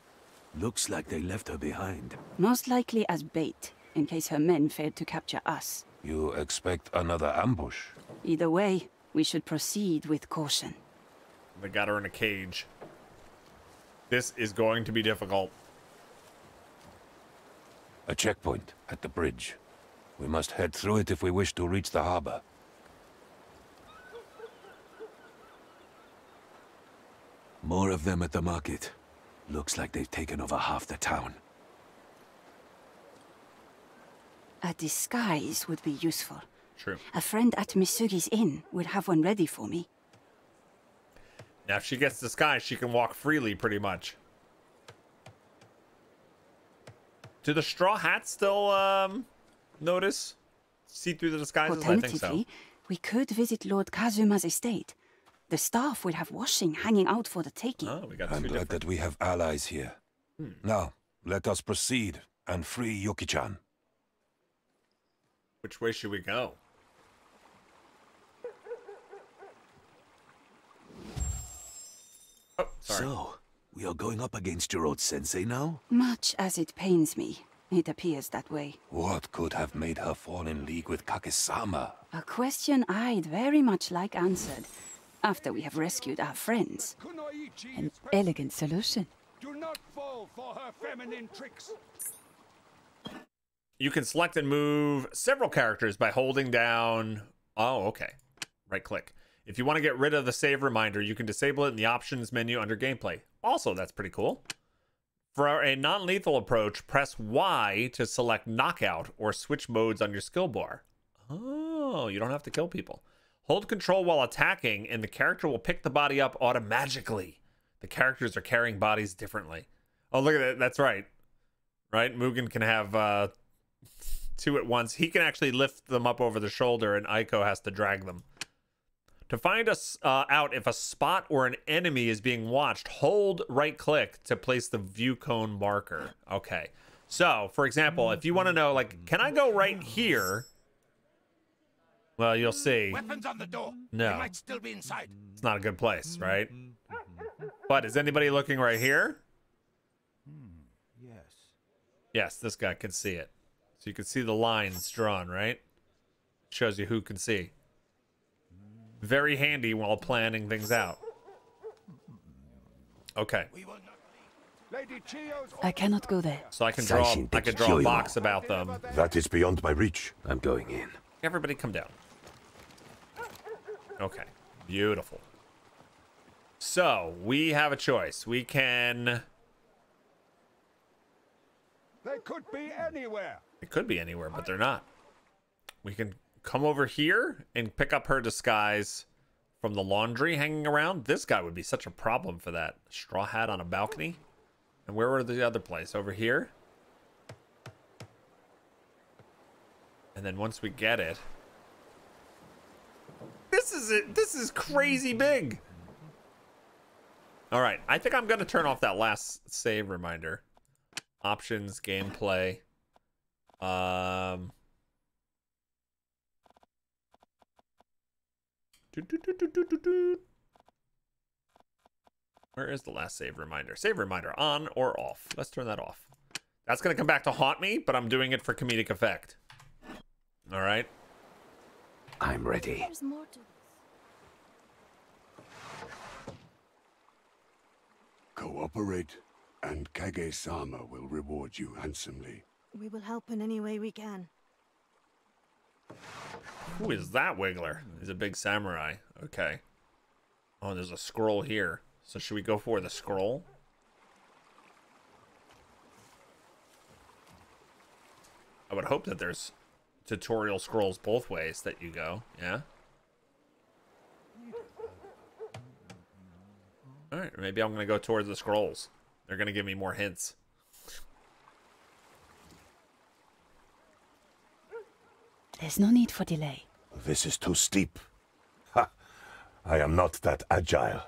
Looks like they left her behind. Most likely as bait, in case her men failed to capture us. You expect another ambush? Either way, we should proceed with caution. They got her in a cage. This is going to be difficult. A checkpoint at the bridge. We must head through it if we wish to reach the harbor. More of them at the market. Looks like they've taken over half the town. A disguise would be useful. True. A friend at Misugi's inn would have one ready for me. Now, if she gets disguised, she can walk freely, pretty much. Do the straw hats still um, notice? See through the disguises? I think so. We could visit Lord Kazuma's estate. The staff would have washing hanging out for the taking. Oh, we got I'm glad different. that we have allies here. Hmm. Now, let us proceed and free Yuki-chan. Which way should we go? Oh, sorry. So, we are going up against your old sensei now? Much as it pains me, it appears that way. What could have made her fall in league with Kage-sama? A question I'd very much like answered after we have rescued our friends. An elegant solution. Do not fall for her feminine tricks. You can select and move several characters by holding down... Oh, okay. Right click. If you want to get rid of the save reminder, you can disable it in the options menu under gameplay. Also, that's pretty cool. For a non-lethal approach, press Y to select knockout or switch modes on your skill bar. Oh, you don't have to kill people. Hold control while attacking, and the character will pick the body up automatically. The characters are carrying bodies differently. Oh, look at that. That's right. Right? Mugen can have uh, two at once. He can actually lift them up over the shoulder, and Aiko has to drag them. To find us uh, out if a spot or an enemy is being watched, hold right-click to place the view cone marker. Okay. So, for example, if you want to know, like, can I go right here? Well, you'll see. Weapons on the door. No. They might still be inside. It's not a good place, right? But is anybody looking right here? Yes. Yes, this guy can see it. So you can see the lines drawn, right? Shows you who can see. Very handy while planning things out. Okay. I cannot go there. So I can draw I can draw a box about them. That is beyond my reach. I'm going in. Everybody come down. Okay. Beautiful. So we have a choice. We can They could be anywhere. It could be anywhere, but they're not. We can come over here and pick up her disguise from the laundry hanging around. This guy would be such a problem for that. Straw hat on a balcony. And where were the other place? Over here. And then once we get it. This is it. This is crazy big. All right. I think I'm going to turn off that last save reminder. Options, gameplay. Um... Do, do, do, do, do, do, do. Where is the last save reminder? Save reminder on or off? Let's turn that off. That's going to come back to haunt me, but I'm doing it for comedic effect. All right. I'm ready. There's more to this. Cooperate, and Kage-sama will reward you handsomely. We will help in any way we can. Who is that Wiggler? He's a big samurai. Okay. Oh, there's a scroll here. So should we go for the scroll? I would hope that there's tutorial scrolls both ways that you go. Yeah? Alright, maybe I'm going to go towards the scrolls. They're going to give me more hints. There's no need for delay. This is too steep. Ha! I am not that agile.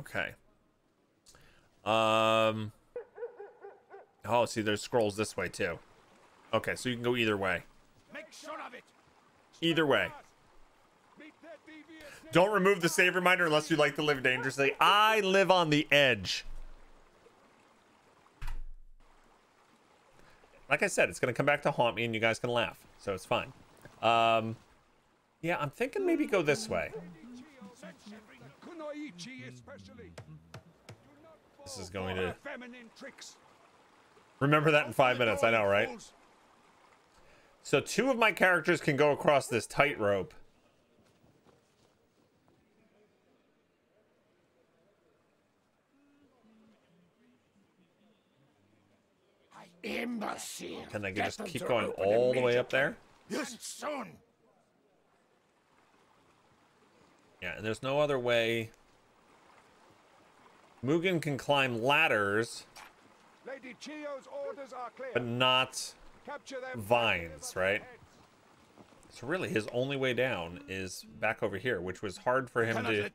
Okay. Um. Oh, see, there's scrolls this way too. Okay, so you can go either way. Make sure of it. Either way. Don't remove the save reminder unless you like to live dangerously. I live on the edge. Like I said, it's going to come back to haunt me and you guys can laugh. So it's fine. Um, yeah, I'm thinking maybe go this way. This is going to... Remember that in five minutes. I know, right? So two of my characters can go across this tightrope. Imbecile. Can I just keep going all the way up there? Yes, soon. Yeah, and there's no other way. Mugen can climb ladders, Lady Chiyo's orders are clear, but not vines, right? So really, his only way down is back over here, which was hard for him to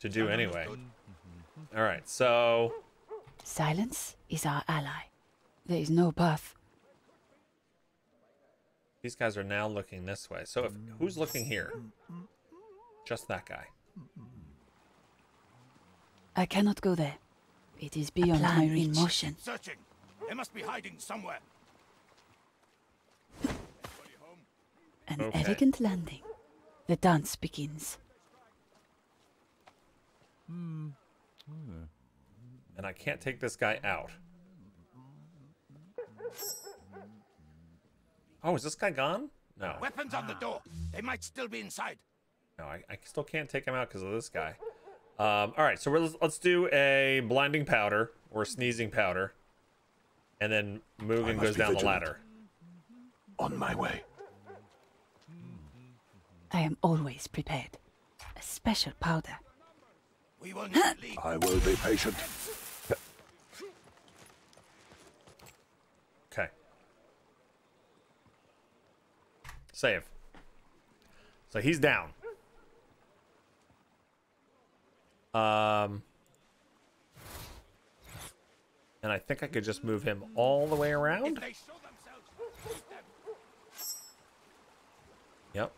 to do anyway. All right, so silence is our ally. There is no path. These guys are now looking this way. So if who's looking here? Just that guy. I cannot go there. It is beyond my reach. Motion. Searching. They must be hiding somewhere. An okay. elegant landing. The dance begins. And I can't take this guy out. Oh, is this guy gone? No. Weapons on the door. They might still be inside. No, I, I still can't take him out because of this guy. Um, all right, so we're, let's do a blinding powder or sneezing powder. And then Mugen goes down the ladder. On my way. I am always prepared. A special powder. We will not leave. I will be patient. Save. So he's down. Um, and I think I could just move him all the way around. Yep.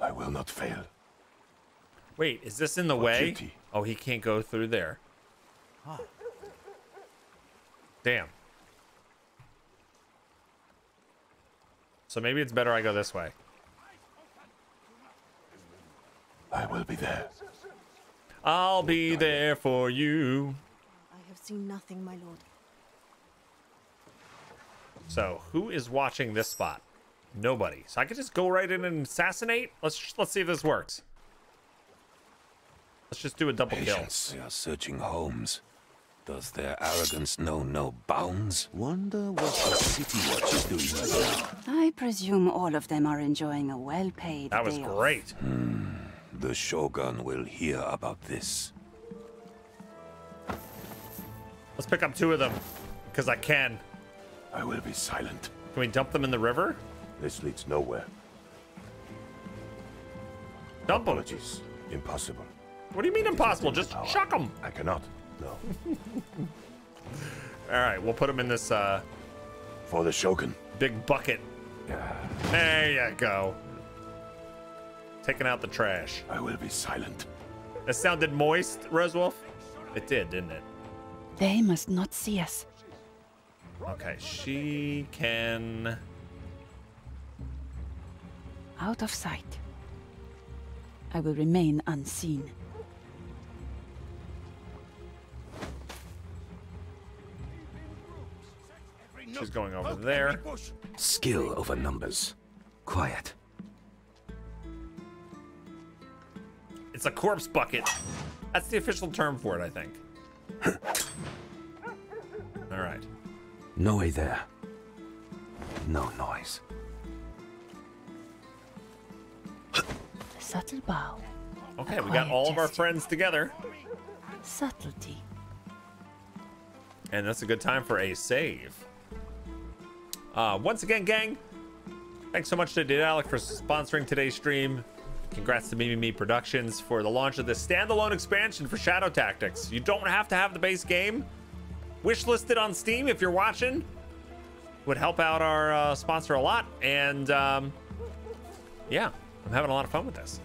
I will not fail. Wait, is this in the way? Oh, he can't go through there. Huh. Damn. So maybe it's better I go this way. I will be there. I'll be there for you. I have seen nothing, my lord. So who is watching this spot? Nobody. So I could just go right in and assassinate. Let's just, let's see if this works. Let's just do a double Patience. kill. They are searching homes. Does their arrogance know no bounds? Wonder what the city watch is doing now. I presume all of them are enjoying a well-paid That was day great. Hmm. The Shogun will hear about this. Let's pick up two of them, because I can. I will be silent. Can we dump them in the river? This leads nowhere. Dump them. Apologies. Impossible. What do you mean impossible? Just chuck them. I cannot. No. All right, we'll put him in this uh for the Shogun big bucket. Yeah. There you go. Taking out the trash. I will be silent. That sounded moist, Rosewolf. It did, didn't it? They must not see us. Okay, she can out of sight. I will remain unseen. She's going over there. Skill over numbers. Quiet. It's a corpse bucket. That's the official term for it, I think. All right. No way there. No noise. Subtle bow. Okay, we got all of our friends together. Subtlety. And that's a good time for a save. Uh, once again, gang, thanks so much to Daedalic for sponsoring today's stream. Congrats to Mimimi Productions for the launch of the standalone expansion for Shadow Tactics. You don't have to have the base game. Wishlisted on Steam if you're watching. Would help out our uh, sponsor a lot. And um, yeah, I'm having a lot of fun with this.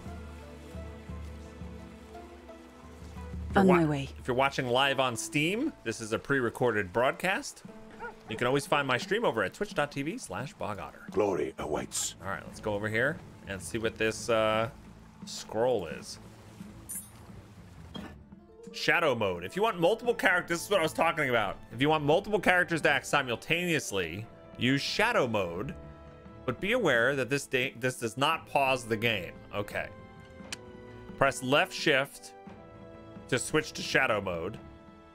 On my way. If you're watching live on Steam, this is a pre-recorded broadcast. You can always find my stream over at twitch dot t v slash bog otter. Glory awaits. All right, let's go over here and see what this uh, scroll is. Shadow mode. If you want multiple characters, this is what I was talking about. If you want multiple characters to act simultaneously, use shadow mode, but be aware that this day, this does not pause the game. Okay. Press left shift to switch to shadow mode.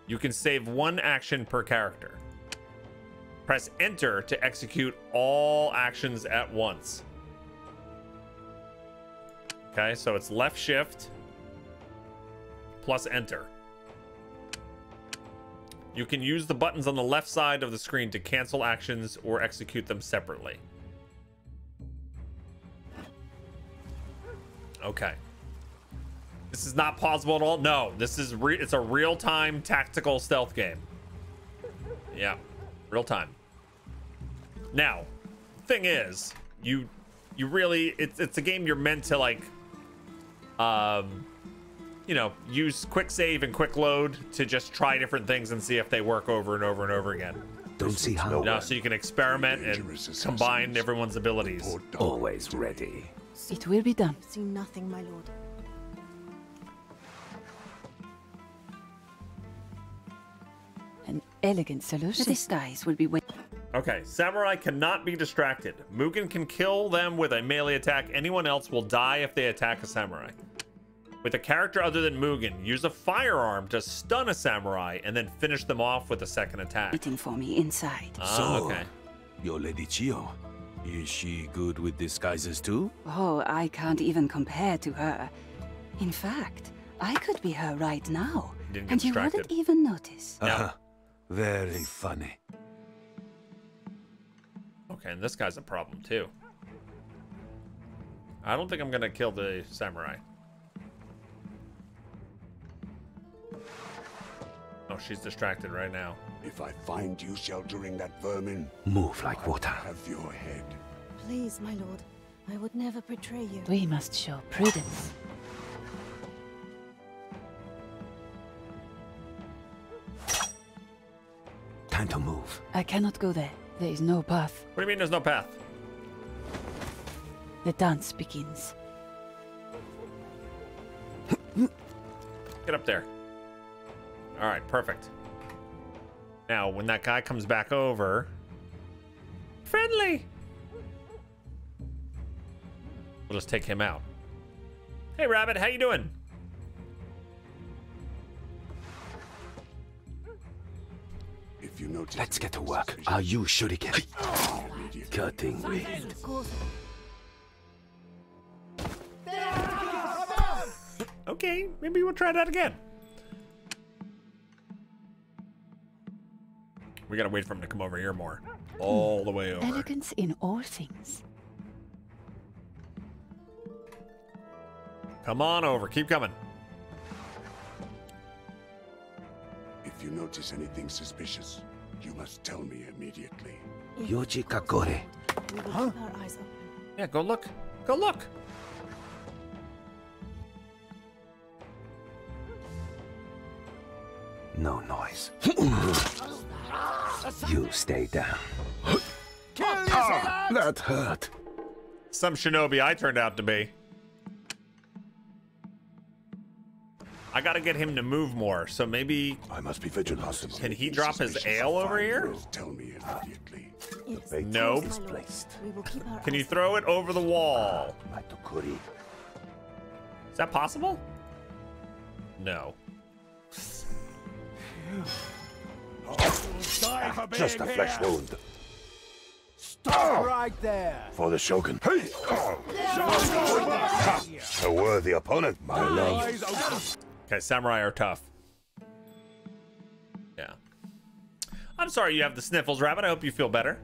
You can save one action per character. Press enter to execute all actions at once. Okay, so it's left shift plus enter. You can use the buttons on the left side of the screen to cancel actions or execute them separately. Okay. This is not pausable at all. No, this is re it's a real-time tactical stealth game. Yeah, real-time. Now, thing is, you you really it's it's a game you're meant to like um you know, use quick save and quick load to just try different things and see if they work over and over and over again. Don't see how. No, so you can experiment and combine everyone's abilities. Always ready. It will be done. See nothing, my lord. An elegant solution. The disguise will be waiting. Okay, samurai cannot be distracted. Mugen can kill them with a melee attack. Anyone else will die if they attack a samurai. With a character other than Mugen, use a firearm to stun a samurai and then finish them off with a second attack. Waiting for me inside. Ah, so, okay. Your Lady Chiyo, is she good with disguises too? Oh, I can't even compare to her. In fact, I could be her right now. Didn't and you wouldn't even notice. Yeah. Uh-huh. Very funny. Okay, and this guy's a problem too. I don't think I'm gonna kill the samurai. Oh, she's distracted right now. If I find you sheltering that vermin, move like water. Have your head. Please, my lord. I would never betray you. We must show prudence. Time to move. I cannot go there. There is no path. What do you mean there's no path? The dance begins. Get up there. All right, perfect. Now, when that guy comes back over... Friendly! We'll just take him out. Hey, Rabbit, how you doing? If you notice, let's get to work. Are you shuriken? Cutting wind. Okay, maybe we'll try that again. We gotta wait for him to come over here more. All the way over. Elegance in all things. Come on over. Keep coming. If you notice anything suspicious, you must tell me immediately. Yoji Kakore. Huh? Yeah, go look. Go look. No noise. You stay down. Ah, that hurt. Some shinobi I turned out to be. I gotta get him to move more, so maybe I must be vigilant. Can he drop his ale over here? Tell me immediately. Yes. Nope. Can you throw it over the wall? Is that possible? No. Just a flesh wound. Stop right there! For the Shogun. Hey! A worthy opponent, my love. Okay, samurai are tough. Yeah. I'm sorry you have the sniffles, Rabbit. I hope you feel better.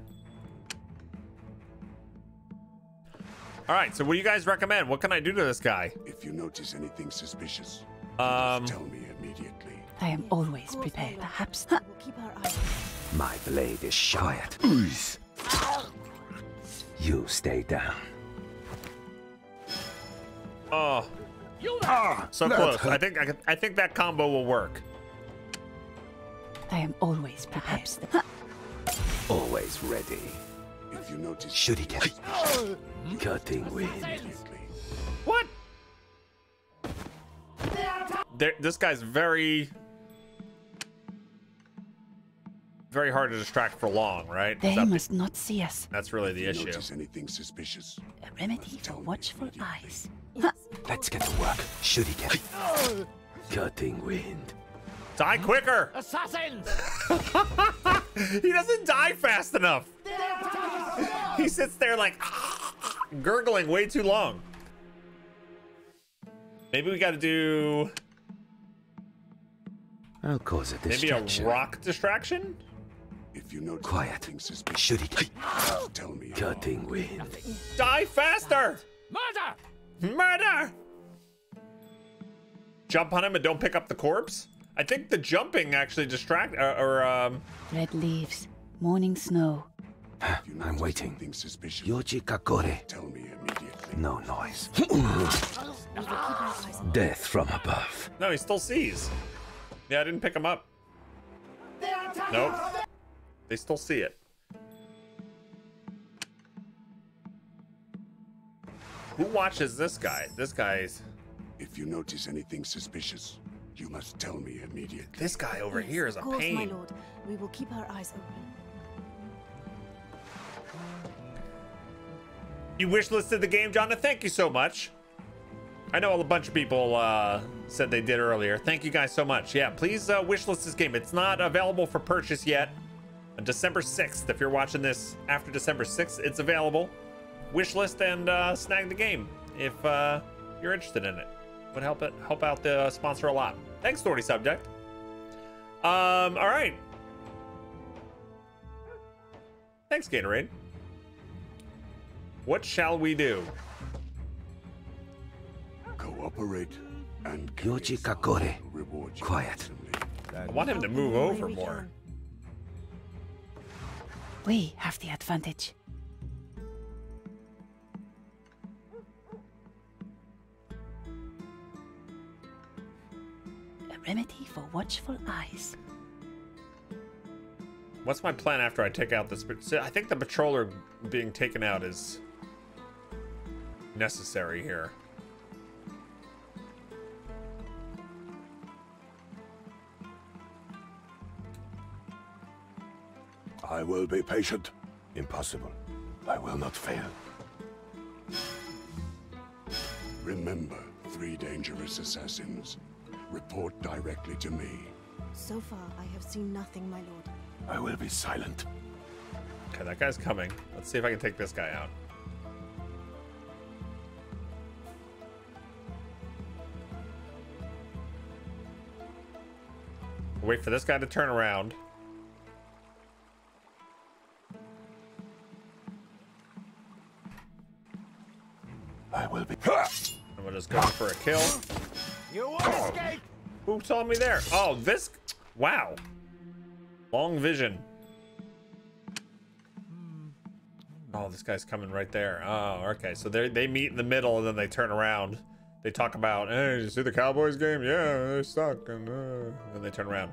Alright, so what do you guys recommend? What can I do to this guy? If you notice anything suspicious, um, tell me immediately. I am always prepared. Perhaps we'll keep our eyes. My blade is sharp. You stay down. Oh, ah, so close! I think I, I think that combo will work. I am always prepared. Always ready. If you notice, should he get cutting wind? What? There, this guy's very, very hard to distract for long, right? They must be, not see us. That's really the issue. Notice anything suspicious? A remedy for watchful eyes. Huh. Let's get to work. Should he get oh. Cutting wind? Die quicker! Assassins! He doesn't die fast enough. He sits there like gurgling way too long. Maybe we got to do. I'll cause a distraction. Maybe a rock distraction? If you know quiet, should he get tell me cutting wind? Die faster! Murder! Murder! Jump on him and don't pick up the corpse? I think the jumping actually distract or, or um red leaves, morning snow. You know I'm waiting. Yoji Kakore. Tell me immediately. No noise. Death from above. No, he still sees. Yeah, I didn't pick him up. Nope. They still see it. Who watches this guy? This guy's. If you notice anything suspicious, you must tell me immediately. This guy over yes, here is a course, pain. My lord. We will keep our eyes open. You wish listed the game, Jonah. Thank you so much. I know a bunch of people uh, said they did earlier. Thank you guys so much. Yeah, please uh, wishlist this game. It's not available for purchase yet. On December sixth, if you're watching this after December sixth, it's available. Wishlist and uh, snag the game if uh, you're interested in it. Would help it help out the sponsor a lot. Thanks, Thorny Subject. Um, all right. Thanks, Gatorade. What shall we do? Cooperate and Yoji Kakore. Quiet. I want him to move over more. We have the advantage. A remedy for watchful eyes. What's my plan after I take out this? I think the patroller being taken out is necessary here. I will be patient. Impossible. I will not fail. Remember, three dangerous assassins. Report directly to me. So far, I have seen nothing, my lord. I will be silent. Okay, that guy's coming. Let's see if I can take this guy out. Wait for this guy to turn around. I will be. And we'll just go for a kill. You won't escape. Who saw me there? Oh, this. Wow. Long vision. Oh, this guy's coming right there. Oh, okay. So they they meet in the middle and then they turn around. They talk about, hey, did you see the Cowboys game? Yeah, they suck. And uh, then they turn around.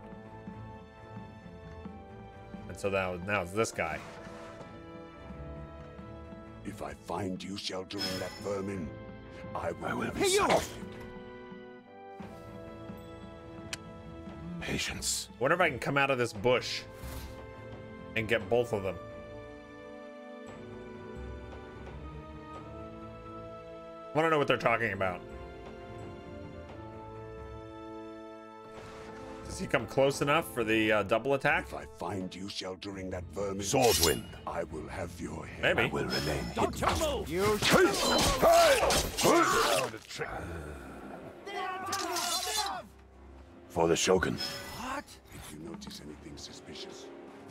And so now, now it's this guy. If I find you sheltering that vermin, I will, I will be silent. Patience. I wonder if I can come out of this bush and get both of them. I want to know what they're talking about. Does he come close enough for the uh, double attack? If I find you sheltering that vermin, Swordwind, I will have your head. Maybe. I will remain hidden. Don't you move! You should move! For the Shogun. What? If you notice anything suspicious,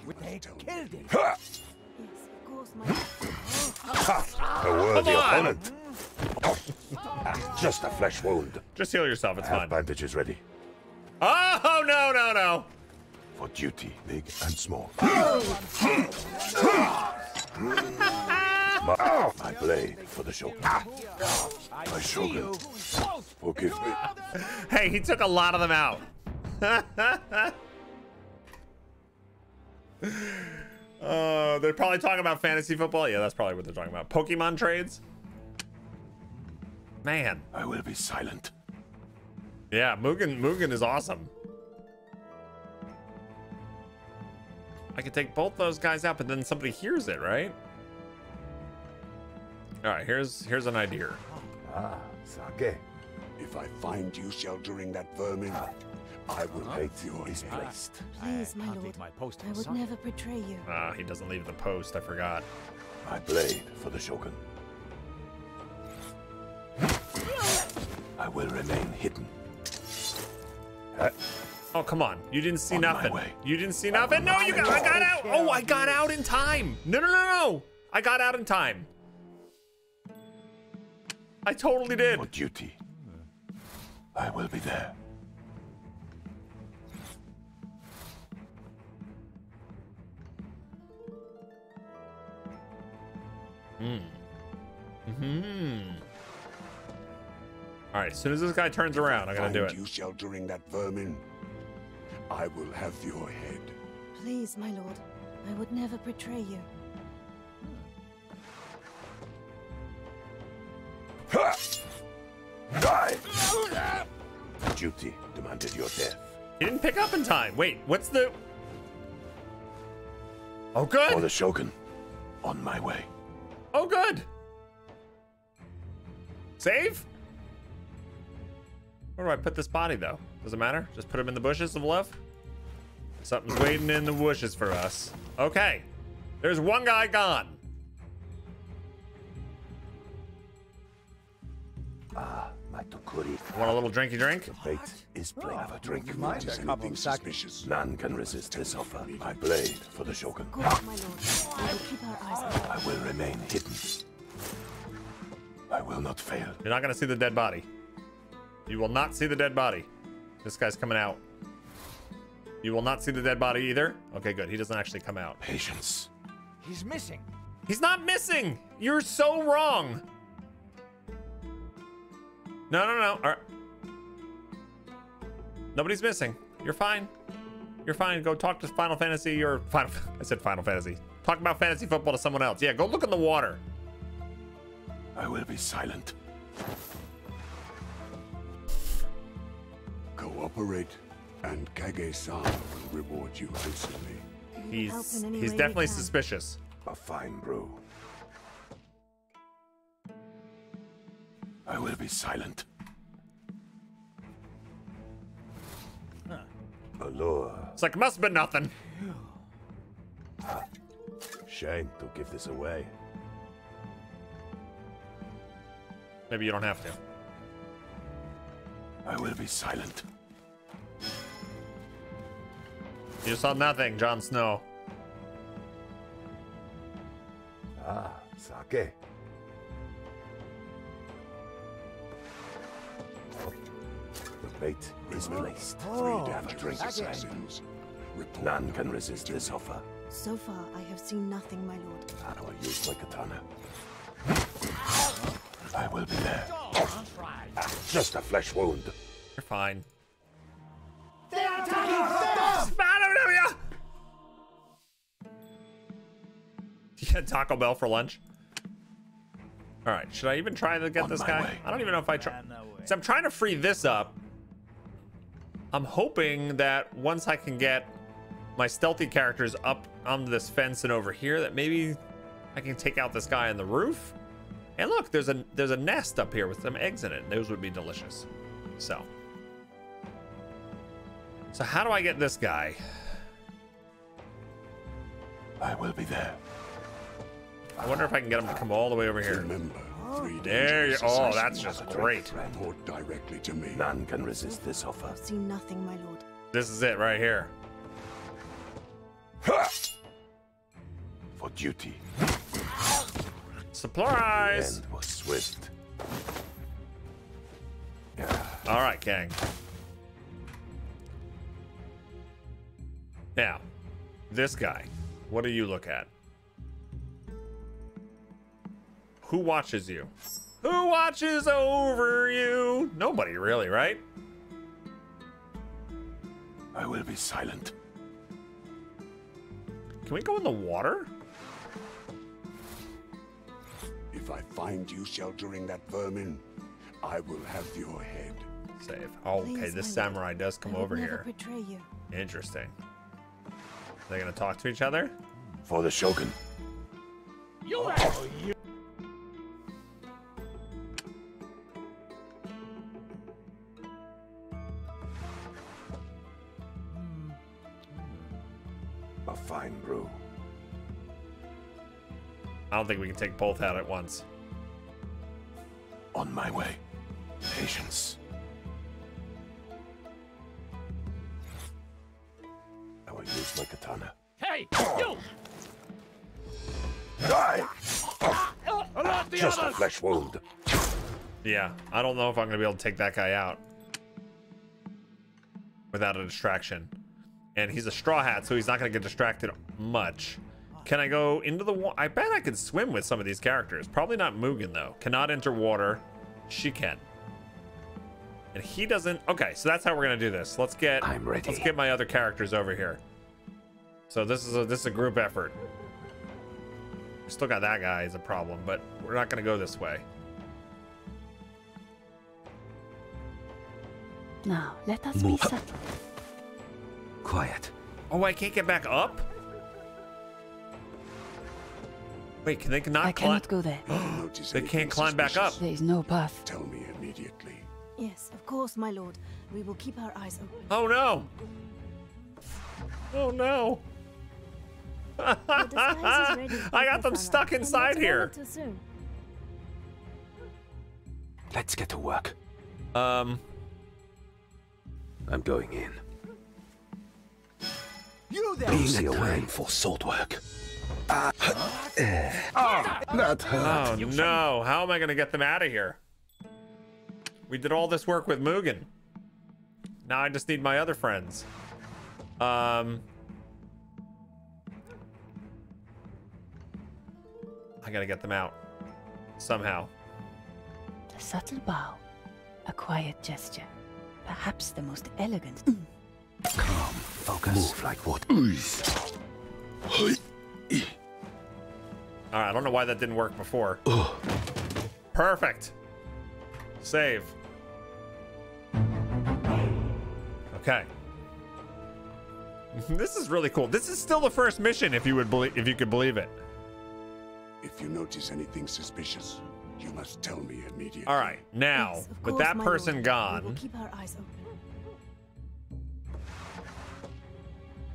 you they must tell killed me. It. Ha! Yes, of course, my... ha! A worthy opponent. Ah, just a flesh wound. Just heal yourself. It's I fine. Have bandages ready. Oh no no no! For duty, big and small. my, my blade for the Shogun. My Shogun, forgive me. Hey, he took a lot of them out. uh, they're probably talking about fantasy football. Yeah, that's probably what they're talking about. Pokemon trades. Man, I will be silent. Yeah, Mugen Mugen is awesome. I could take both those guys out, but then somebody hears it, right? All right, here's here's an idea. Ah, sake. If I find you sheltering that vermin, I will hate you. Is placed. Please, my lord. My post I would never betray you. Ah, he doesn't leave the post. I forgot. My blade for the Shogun. I will remain hidden. Uh, oh come on! You didn't see nothing. You didn't see nothing. No, you got. I got out. Oh, I got out in time. No, no, no, no! I got out in time. I totally did. For duty, I will be there. Hmm. Hmm. All right, as soon as this guy turns around, I'm gonna do it. You sheltering that vermin, I will have your head. Please, my lord, I would never betray you. Die! Duty demanded your death. He didn't pick up in time. Wait, what's the? Oh, good. For the Shogun, on my way. Oh, good. Save. Where do I put this body though? Does it matter? Just put him in the bushes of love? Something's waiting in the bushes for us. Okay. There's one guy gone. Ah, my Tukuri. Want a little drinky drink? The bait is plain. Have a drink. You might have something suspicious. None can resist this offer. My blade for the Shogun. Good, my lord. I will keep our eyes open. I will remain hidden. I will not fail. You're not gonna see the dead body. You will not see the dead body. This guy's coming out. You will not see the dead body either. Okay, good. He doesn't actually come out. Patience. He's missing. He's not missing. You're so wrong. No, no, no. All right. Nobody's missing. You're fine. You're fine. Go talk to Final Fantasy or Final. I said Final Fantasy. Talk about fantasy football to someone else. Yeah, go look in the water. I will be silent. Cooperate, and Kage-sama will reward you handsomely. He's he's definitely suspicious. A fine brew. I will be silent. Huh. Allure. It's like must be nothing. Ah, shame to give this away. Maybe you don't have to. I will be silent. You saw nothing, Jon Snow. Ah, sake. The bait is placed. Oh, three damage drink assassins. None can resist this offer. So far, I have seen nothing, my lord. I will use my katana. I will be there. Ah, just a flesh wound. You're fine. They are attacking! You had Taco Bell for lunch. All right, should I even try to get On this guy? Way. I don't even know if I try. Nah, no way. So I'm trying to free this up. I'm hoping that once I can get my stealthy characters up onto this fence and over here, that maybe I can take out this guy on the roof. And look, there's a there's a nest up here with some eggs in it. Those would be delicious. So, so how do I get this guy? I will be there. I wonder if I can get him to come all the way over here. Remember, three there you oh, that's just great. Report directly to me. None can resist this offer. I've seen nothing, my lord. This is it right here. For duty. Surprise! The end was swift. Yeah. All right, gang. Now, this guy. What do you look at? Who watches you? Who watches over you? Nobody really, right? I will be silent. Can we go in the water? If I find you sheltering that vermin, I will have your head. Save. Oh, okay, this samurai does come over here. Interesting. Are they gonna talk to each other? For the Shogun. You have you. A fine brew. I don't think we can take both out at once. On my way. Patience. I will use my katana. Hey, you! Die! Ah, just a flesh wound. Yeah, I don't know if I'm gonna be able to take that guy out without a distraction. And he's a straw hat, so he's not going to get distracted much. Can I go into the water? I bet I can swim with some of these characters. Probably not Mugen, though. Cannot enter water. She can. And he doesn't. Okay, so that's how we're going to do this. Let's get I'm ready. Let's get my other characters over here. So this is a, this is a group effort. We still got that guy as a problem, but we're not going to go this way. Now, let us be settled. Quiet. Oh, I can't get back up? Wait, can they not I cannot go there. They can't climb back up. There is no path. Tell me immediately. Yes, of course, my lord. We will keep our eyes open. Oh, no. Oh, no. I got them stuck inside here. Let's get to work. Um, I'm going in. You there. Being a time for sword work. Uh, uh, oh, that hurt. Oh no, how am I gonna get them out of here? We did all this work with Mugen. Now I just need my other friends. Um I gotta get them out. Somehow. A subtle bow. A quiet gesture. Perhaps the most elegant. Mm. Calm, focus. Move like what? Alright, I don't know why that didn't work before. Ugh. Perfect. Save. Okay. This is really cool. This is still the first mission, if you would believe, if you could believe it. If you notice anything suspicious, you must tell me immediately. Alright, now, yes, with course, that person lord, gone. We will keep our eyes open.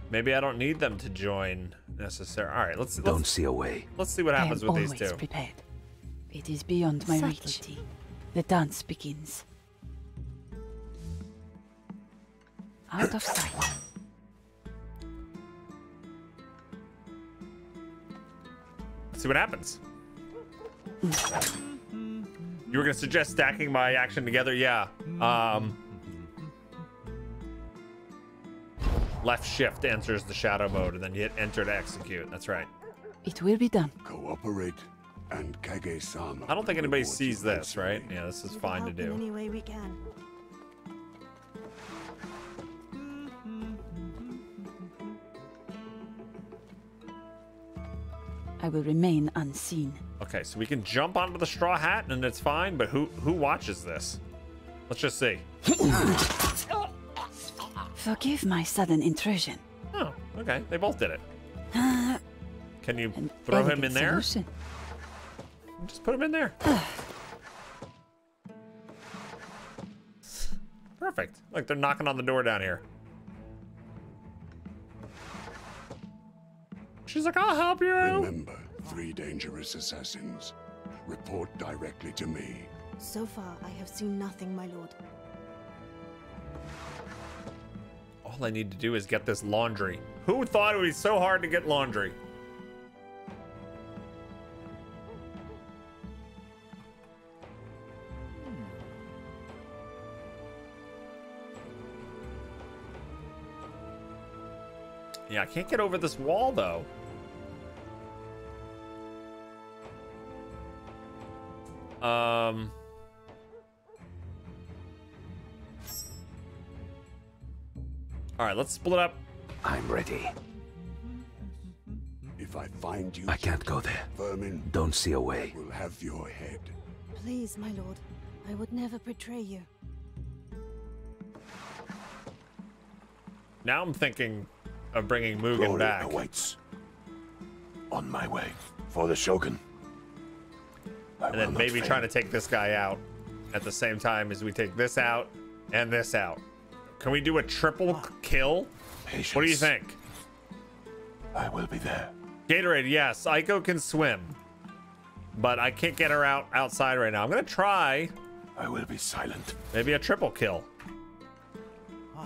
Maybe I don't need them to join necessarily. All right, let's, let's don't see a way. Let's see what happens with these two. I am always prepared. It is beyond my reach. The dance begins. Out of sight. Let's see what happens. You were gonna suggest stacking my action together? Yeah. Um. Left shift enters the shadow mode, and then you hit enter to execute. That's right. It will be done. Cooperate and Kage-sama. I don't think anybody sees this, right? Yeah, this is fine to do. Any way we can. I will remain unseen. Okay, so we can jump onto the straw hat, and it's fine. But who who watches this? Let's just see. Forgive my sudden intrusion. Oh, okay. They both did it. Uh, Can you throw him in there? Solution. Just put him in there. Perfect. Look, they're knocking on the door down here. She's like, I'll help you. Remember, three dangerous assassins. Report directly to me. So far, I have seen nothing, my lord. All I need to do is get this laundry. Who thought it would be so hard to get laundry? Yeah, I can't get over this wall, though. Um... Alright, let's split up. I'm ready. If I find you... I can't go there. Vermin, don't see a way. We'll have your head. Please, my lord. I would never betray you. Now I'm thinking of bringing Mugen Glory back. Awaits. On my way. For the Shogun. I and then maybe fail. Trying to take this guy out at the same time as we take this out and this out. Can we do a triple kill? Patience. What do you think? I will be there. Gatorade, yes. Aiko can swim. But I can't get her out outside right now. I'm going to try. I will be silent. Maybe a triple kill. Huh.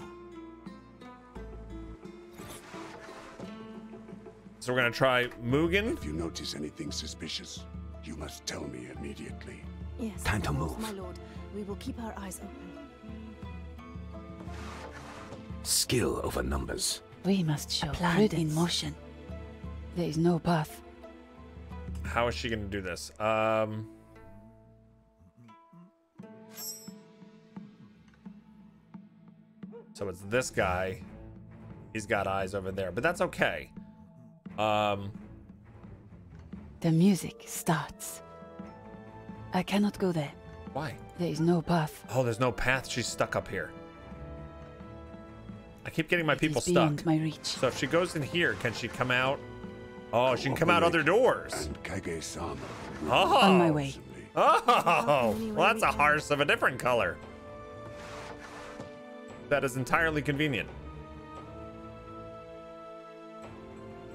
So we're going to try Mugen. If you notice anything suspicious, you must tell me immediately. Yes. Time to move. My lord, we will keep our eyes open. Skill over numbers. We must show pride in motion. There is no path. How is she going to do this? Um, so it's this guy. He's got eyes over there, but that's okay. Um, the music starts. I cannot go there. Why? There is no path. Oh, there's no path. She's stuck up here. I keep getting my people stuck. My reach. So if she goes in here, can she come out? Oh, she can come out other doors. Oh, on my way. Oh, well, that's a hearse of a different color. That is entirely convenient.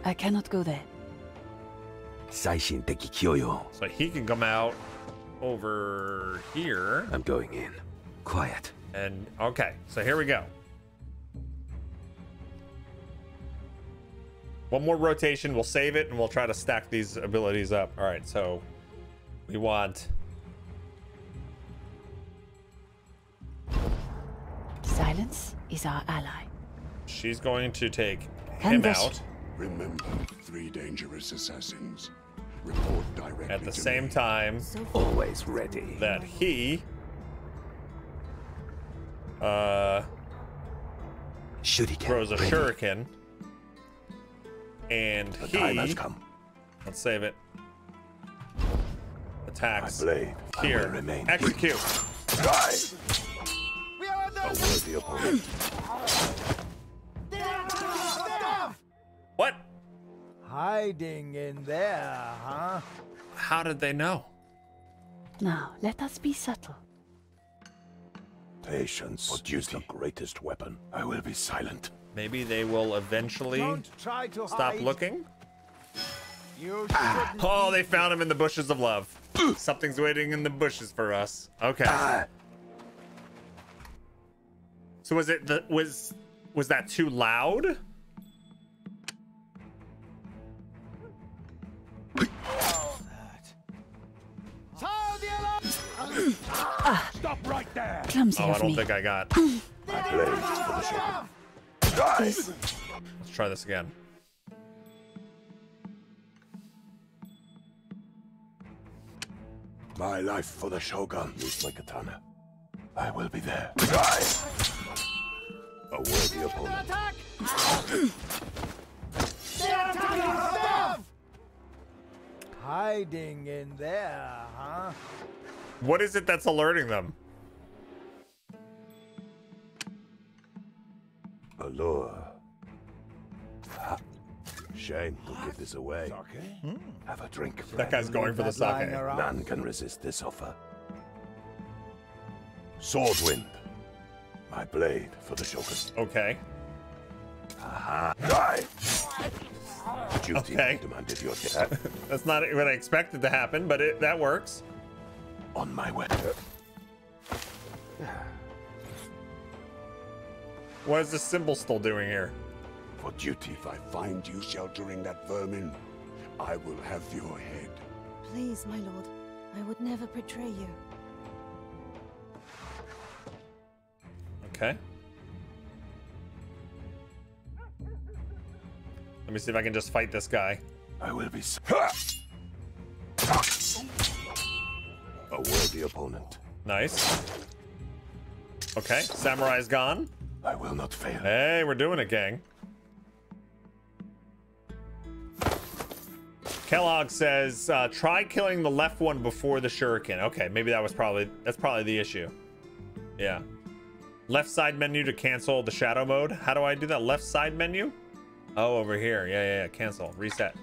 I cannot go there. So he can come out over here. I'm going in. Quiet. And okay, so here we go. One more rotation, we'll save it, and we'll try to stack these abilities up. All right, so we want... Silence is our ally. She's going to take him Handash. out. Remember, three dangerous assassins. Report directly At the to same me. time, always ready. That he... Uh... Shuriken. Throws a ready. shuriken. And the he, time has come. Let's save it. Attacks here. Execute. Die. We are the A worthy opponent. What? Hiding in there, huh? How did they know? Now let us be subtle. Patience. What is the greatest weapon? I will be silent. Maybe they will eventually stop hide. looking. You ah. Oh, they found him in the bushes of love. Something's waiting in the bushes for us. Okay. Ah. So was it the was was that too loud? Stop right there. Clumsy oh, I don't me. think I got. I Let's try this again. My life for the Shogun. Use my katana. I will be there. Die. A worthy opponent. Hiding in there, huh? What is it that's alerting them? Allure. Ha. Shame we'll give this away. Mm. Have a drink. Friend. That guy's going for the sake. None can resist this offer. Swordwind. My blade for the Shogun. Okay. Aha. Die! Duty okay. demanded your death. That's not what I expected to happen, but it, that works. On my way. What is this symbol still doing here? For duty, if I find you sheltering that vermin, I will have your head. Please, my lord, I would never betray you. Okay. Let me see if I can just fight this guy. I will be so a worthy opponent. Nice. Okay, samurai's gone. I will not fail. Hey, we're doing it, gang. Kellogg says, uh, try killing the left one before the shuriken. Okay, maybe that was probably, that's probably the issue. Yeah. Left side menu to cancel the shadow mode. How do I do that? Left side menu? Oh, over here. Yeah, yeah, yeah. Cancel. Reset.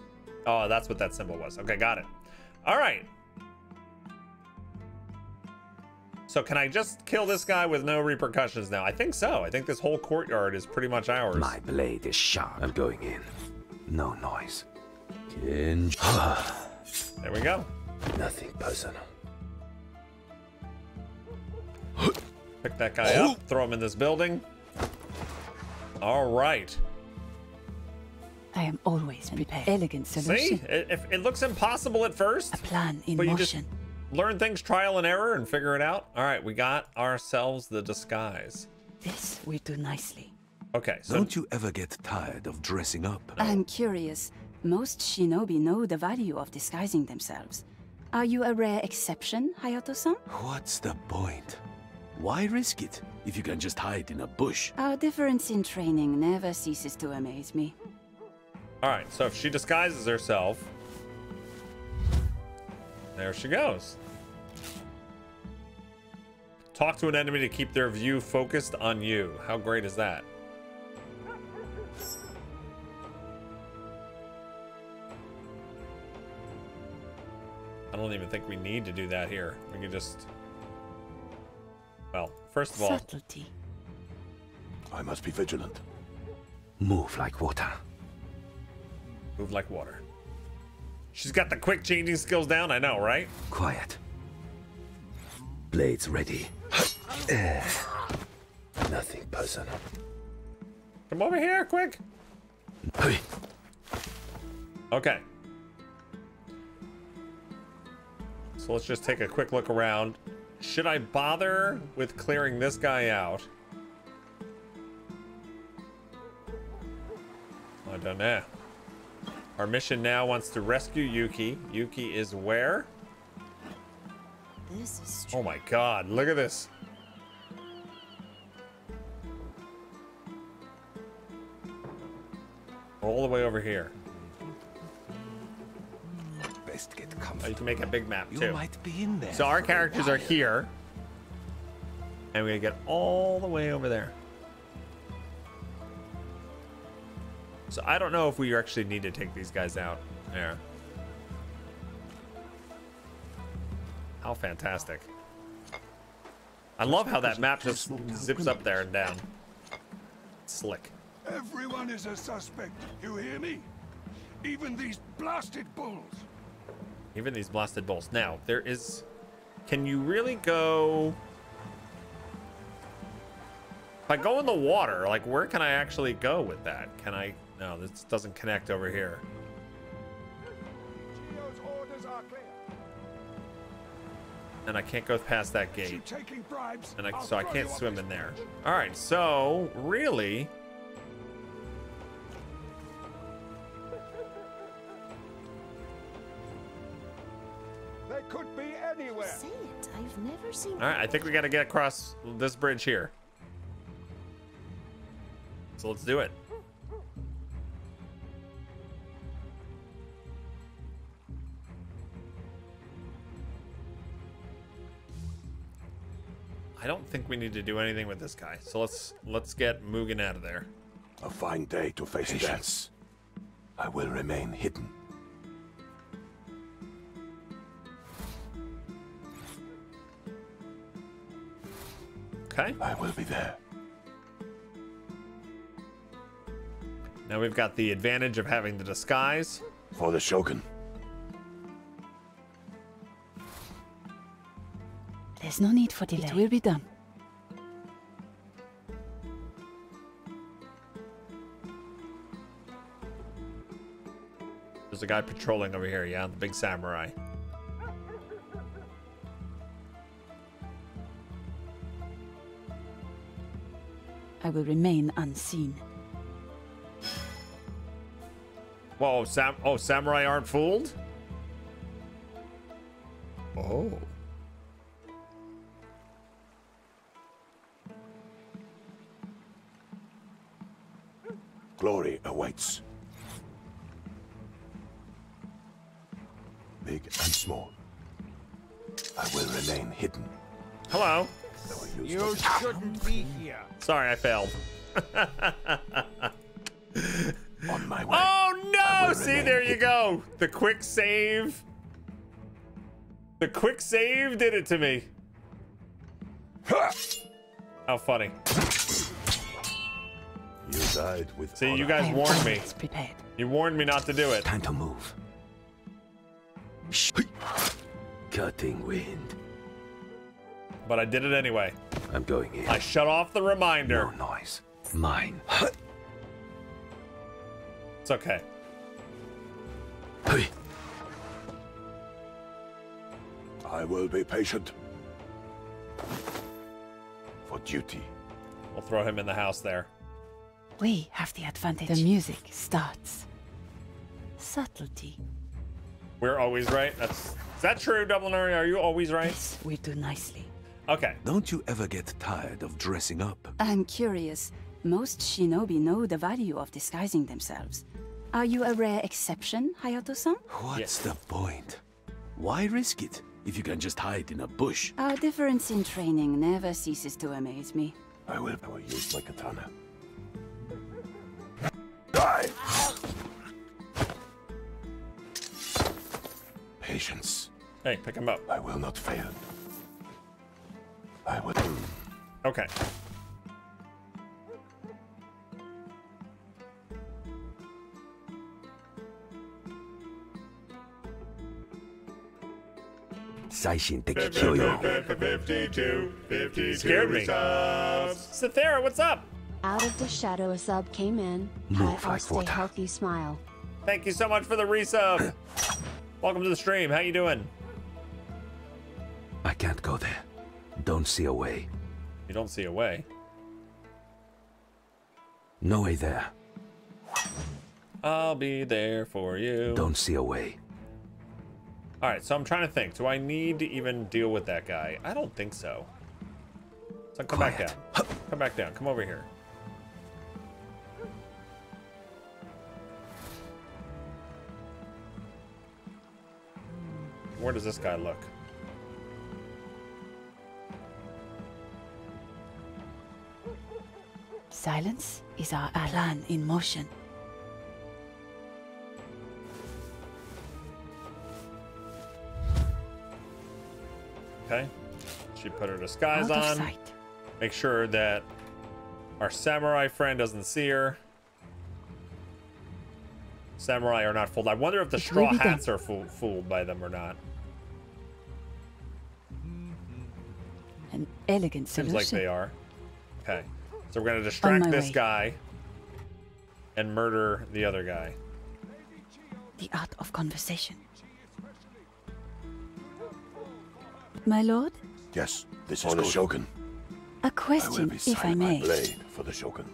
Oh, that's what that symbol was. Okay, got it. All right. So can I just kill this guy with no repercussions now? I think so. I think this whole courtyard is pretty much ours. My blade is sharp. I'm going in. No noise. King. There we go. Nothing personal. Pick that guy up, throw him in this building. All right. I am always prepared. Elegant solution. See, it, it looks impossible at first. A plan in but motion. You just learn things trial and error and figure it out. All right, we got ourselves the disguise. This we do nicely. Okay, so don't you ever get tired of dressing up? No. I'm curious. Most shinobi know the value of disguising themselves. Are you a rare exception, Hayato-san? What's the point? Why risk it if you can just hide in a bush? Our difference in training never ceases to amaze me. All right, so if she disguises herself, there she goes. Talk to an enemy to keep their view focused on you. How great is that? I don't even think we need to do that here. We can just... Well, first of all, subtlety. I must be vigilant. Move like water. Move like water. She's got the quick changing skills down, I know, right? Quiet. Blades ready. Nothing personal. Come over here, quick. Okay. So let's just take a quick look around. Should I bother with clearing this guy out? I don't know. Our mission now wants to rescue Yuki. Yuki is where? This is oh my god, look at this. All the way over here. Best get comfortable. Oh, you can make a big map too. You might be in there. So our characters are here, and we're gonna get all the way over there. So I don't know if we actually need to take these guys out. There. How fantastic! I love how that map just zips up there and down. Slick. Everyone is a suspect. You hear me? Even these blasted bulls. Even these blasted bolts. Now, there is... Can you really go... If I go in the water, like, where can I actually go with that? Can I... No, this doesn't connect over here. Gio's orders are clear. And I can't go past that gate. Taking bribes, and I, so I can't swim in there. All right, so, really... Could be anywhere. Say it. I've never seen. All right, I think we got to get across this bridge here. So let's do it. I don't think we need to do anything with this guy. So let's let's get Mugen out of there. A fine day to face death. I will remain hidden. Okay. I will be there. Now we've got the advantage of having the disguise. For the Shogun. There's no need for delay. It will be done. There's a guy patrolling over here, yeah? The big samurai. I will remain unseen. Whoa, Sam! Oh, samurai aren't fooled? Oh. Glory awaits. Big and small. I will remain hidden. Hello. You shouldn't be here. Sorry, I failed. On my way. Oh no! See, there you go. The quick save. The quick save did it to me. How funny. You died with. See, you guys warned me. You warned me not to do it. Time to move. Cutting wind. But I did it anyway. I'm going in. I shut off the reminder. No noise. Mine. It's okay. Hey. I will be patient. For duty. We'll throw him in the house there. We have the advantage. The music starts. Subtlety. We're always right. That's is that true, Dublinary? Are you always right? Yes, we do nicely. Okay. Don't you ever get tired of dressing up? I'm curious. Most shinobi know the value of disguising themselves. Are you a rare exception, Hayato-san? What's yes. the point? Why risk it if you can just hide in a bush? Our difference in training never ceases to amaze me. I will, I will use my katana. Die! Patience. Hey, pick him up. I will not fail. I will. Okay. fifty-two, fifty-two, fifty-two Scared me. Sathera, what's up? Out of the shadow, a sub came in. Move like water. Healthy smile. Thank you so much for the resub. Welcome to the stream. How you doing? I can't go there. Don't see a way. You don't see a way? No way there. I'll be there for you. Don't see a way. All right, so I'm trying to think. Do I need to even deal with that guy? I don't think so. So come Quiet. back down. Come back down. Come over here. Where does this guy look? Silence is our Alan in motion. Okay, she put her disguise on. Sight. Make sure that our samurai friend doesn't see her. Samurai are not fooled. I wonder if the it straw hats done. are fool fooled by them or not. An elegant solution. Seems like they are. Okay, so we're gonna distract this way. guy and murder the other guy. The art of conversation. My lord? Yes, this is the Shogun. A question, I if I may. Blade for the Shogun.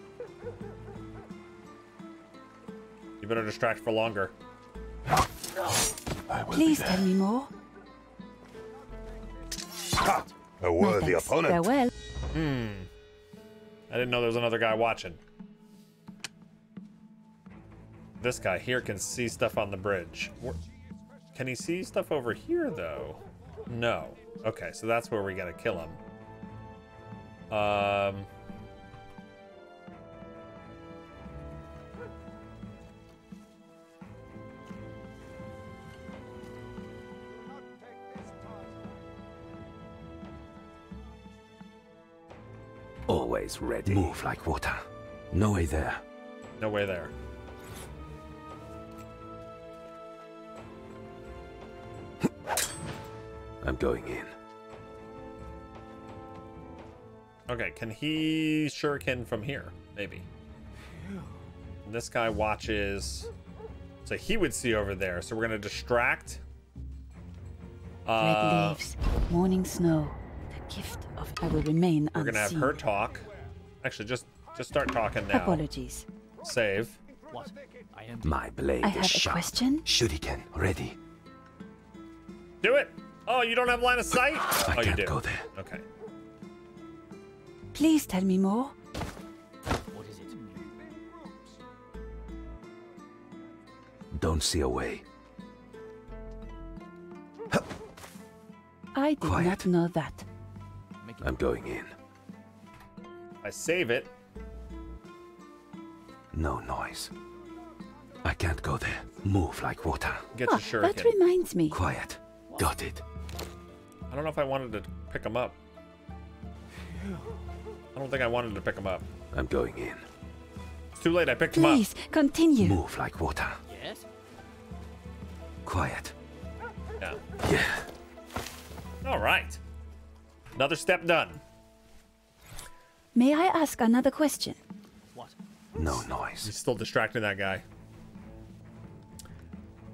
You better distract for longer. I will Please tell me more. Ha! A worthy no, opponent. Farewell. Hmm. I didn't know there was another guy watching. This guy here can see stuff on the bridge. Can he see stuff over here, though? No. Okay, so that's where we gotta kill him. Um, Always ready. Move like water. No way there. No way there. I'm going in. Okay, can he shuriken from here? Maybe. And this guy watches. So he would see over there. So we're going to distract. Uh, Red leaves, morning snow, the gift of I will remain unseen. We're going to have her talk. Actually, just just start talking now. Apologies. Save. What? I am... My blade I is sharp. I have a question. Shuriken, ready. Do it. Oh, you don't have line of sight? I oh, can't you do. Go there. Okay. Please tell me more. What is it? Don't see a way. I did Quiet. Not know that. I'm going in. I save it. No noise. I can't go there. Move like water. Get your shuriken. That reminds me. Quiet. Got it. I don't know if I wanted to pick him up. I don't think I wanted to pick him up. I'm going in. It's too late. I picked Please, him up. Please continue. Move like water. Yes. Quiet. Yeah. Yeah. All right. Another step done. May I ask another question? What? No noise. He's still distracting that guy.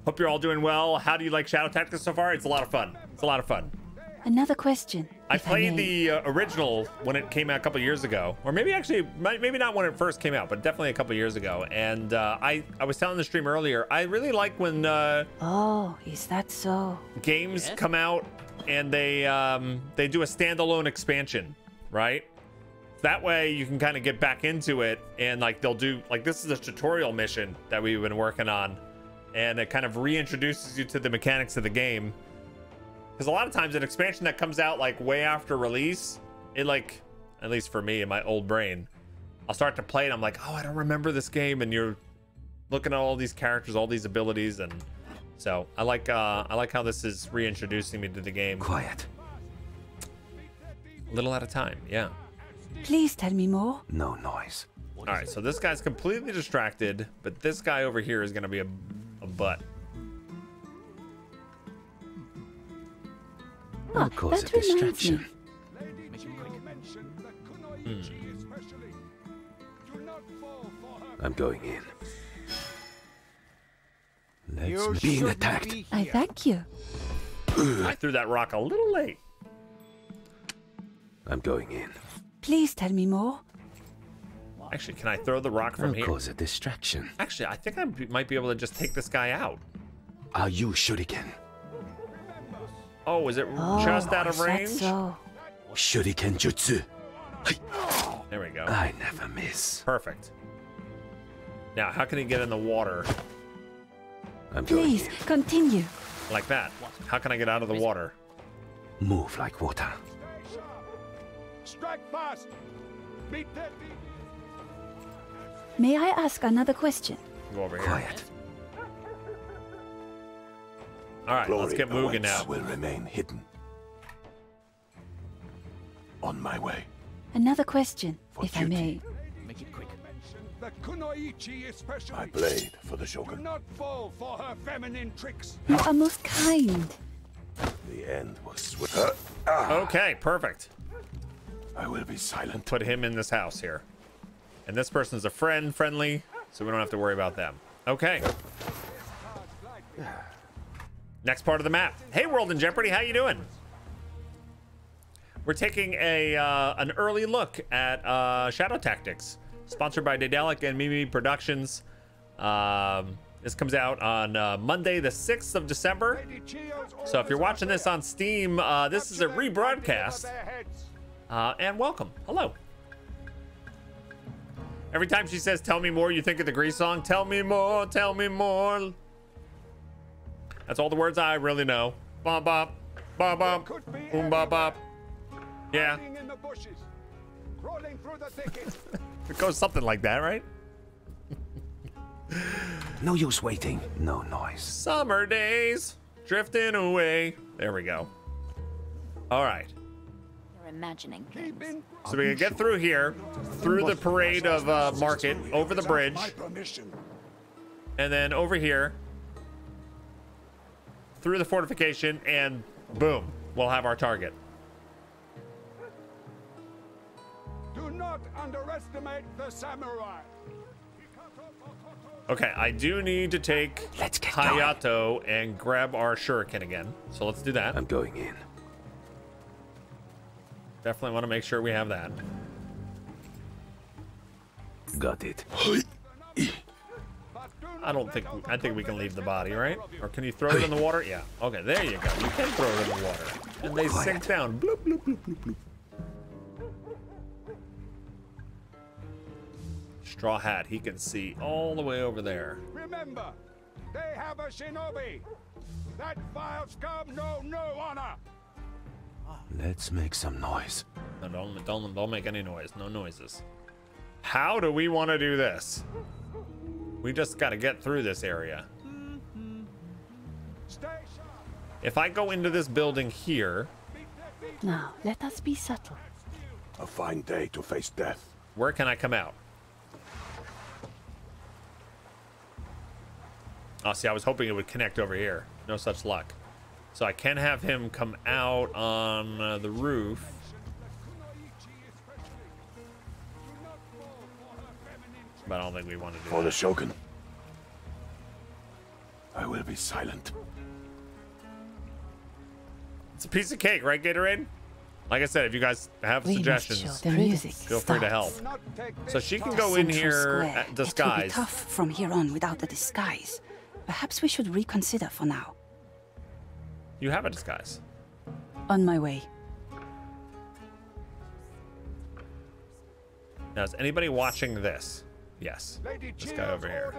Hope you're all doing well. How do you like Shadow Tactics so far? It's a lot of fun. It's a lot of fun. Another question. I played I the uh, original when it came out a couple years ago, or maybe actually, maybe not when it first came out, but definitely a couple years ago. And uh, I, I was telling the stream earlier, I really like when uh, oh, is that so? Games yeah. come out and they um, they do a standalone expansion, right? That way you can kind of get back into it, and like they'll do like this is a tutorial mission that we've been working on. And it kind of reintroduces you to the mechanics of the game. Because a lot of times an expansion that comes out like way after release, it like, at least for me in my old brain, I'll start to play and I'm like, oh, I don't remember this game. And you're looking at all these characters, all these abilities. And so I like uh, I like how this is reintroducing me to the game. Quiet. A little at a time, yeah. Please tell me more. No noise. All right, so this guy's completely distracted, but this guy over here is going to be a... But ah, cause that reminds distraction. Me. Mm. I'm going in. Let's you being attacked. Be I thank you. I threw that rock a little late. I'm going in. Please tell me more. Actually, can I throw the rock from I'll here? Cause a distraction. Actually, I think I might be able to just take this guy out. Are you shuriken? Oh, is it oh, just out of range? So. Shuriken jutsu. There we go. I never miss. Perfect. Now, how can he get in the water? I'm Please going continue. Like that. How can I get out of the water? Move like water. Strike fast. Beat that beat. May I ask another question? Go over here. Quiet. All right, Glory let's get moving now. Will remain hidden. On my way. Another question, for if duty. I may. Make it quick. My blade for the Shogun. Do not fall for her feminine tricks. You are most kind. The end was swift. Uh, ah. Okay, perfect. I will be silent. Put him in this house here. And this person's a friend, friendly, so we don't have to worry about them. Okay. Next part of the map. Hey, World in Jeopardy, how you doing? We're taking a uh, an early look at uh, Shadow Tactics, sponsored by Daedalic and Mimimi Productions. Um, this comes out on uh, Monday, the sixth of December. So if you're watching this on Steam, uh, this is a rebroadcast. Uh, and welcome. Hello. Every time she says, tell me more, you think of the Grease song. Tell me more, tell me more. That's all the words I really know. Bop, bop, bop, bop, boom, bop, bop. Yeah. In the bushes, rolling through the it goes something like that, right? No use waiting. No noise. Summer days drifting away. There we go. All right. You're imagining things. So we can get through here, through the parade of uh, market, over the bridge, and then over here, through the fortification, and boom, we'll have our target. Do not underestimate the samurai. Okay, I do need to take let's get Hayato going. And grab our shuriken again. So let's do that. I'm going in. Definitely want to make sure we have that. Got it. I don't think I think we can leave the body, right? Or can you throw it in the water? Yeah. Okay, there you go. You can throw it in the water. And they quiet. Sink down. Bloop, bloop, bloop, bloop, bloop. Straw hat, he can see all the way over there. Remember, they have a shinobi. That vile scum know no honor. Let's make some noise. No, don't, don't, don't make any noise. No noises. How do we want to do this? We just got to get through this area. If I go into this building here. Now, let us be subtle. A fine day to face death. Where can I come out? Oh, see, I was hoping it would connect over here. No such luck. So I can have him come out on uh, the roof. But I don't think we want to do that. For the Shogun, I will be silent. It's a piece of cake, right, Gatorade? Like I said, if you guys have we suggestions, the music feel starts. Free to help. So she can go in here disguised. It will be tough from here on without the disguise. Perhaps we should reconsider for now. You have a disguise. On my way. Now, is anybody watching this? Yes. Lady this guy over here.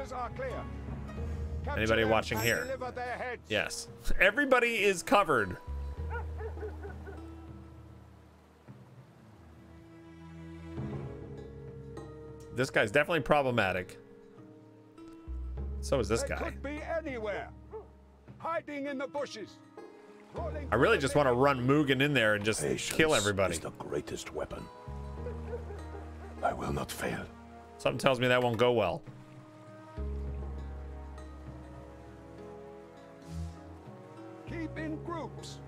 Anybody watching here? Yes. Everybody is covered. This guy's definitely problematic. So is this they guy. Could be anywhere, hiding in the bushes. I really just want to run Mugen in there and just patience kill everybody. Is the greatest weapon. I will not fail. Something tells me that won't go well. Keep in groups.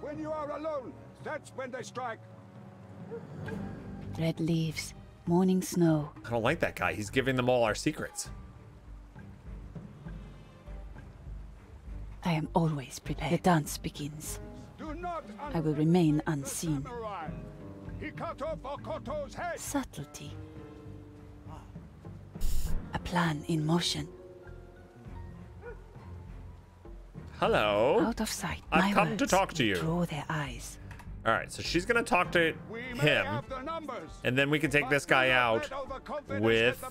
When you are alone, that's when they strike. Red leaves, morning snow. I don't like that guy. He's giving them all our secrets. I am always prepared. The dance begins. I will remain unseen. Subtlety. A plan in motion. Hello. Out of sight. I've come to talk to you. Draw their eyes. All right, so she's gonna talk to him, and then we can take this guy out with.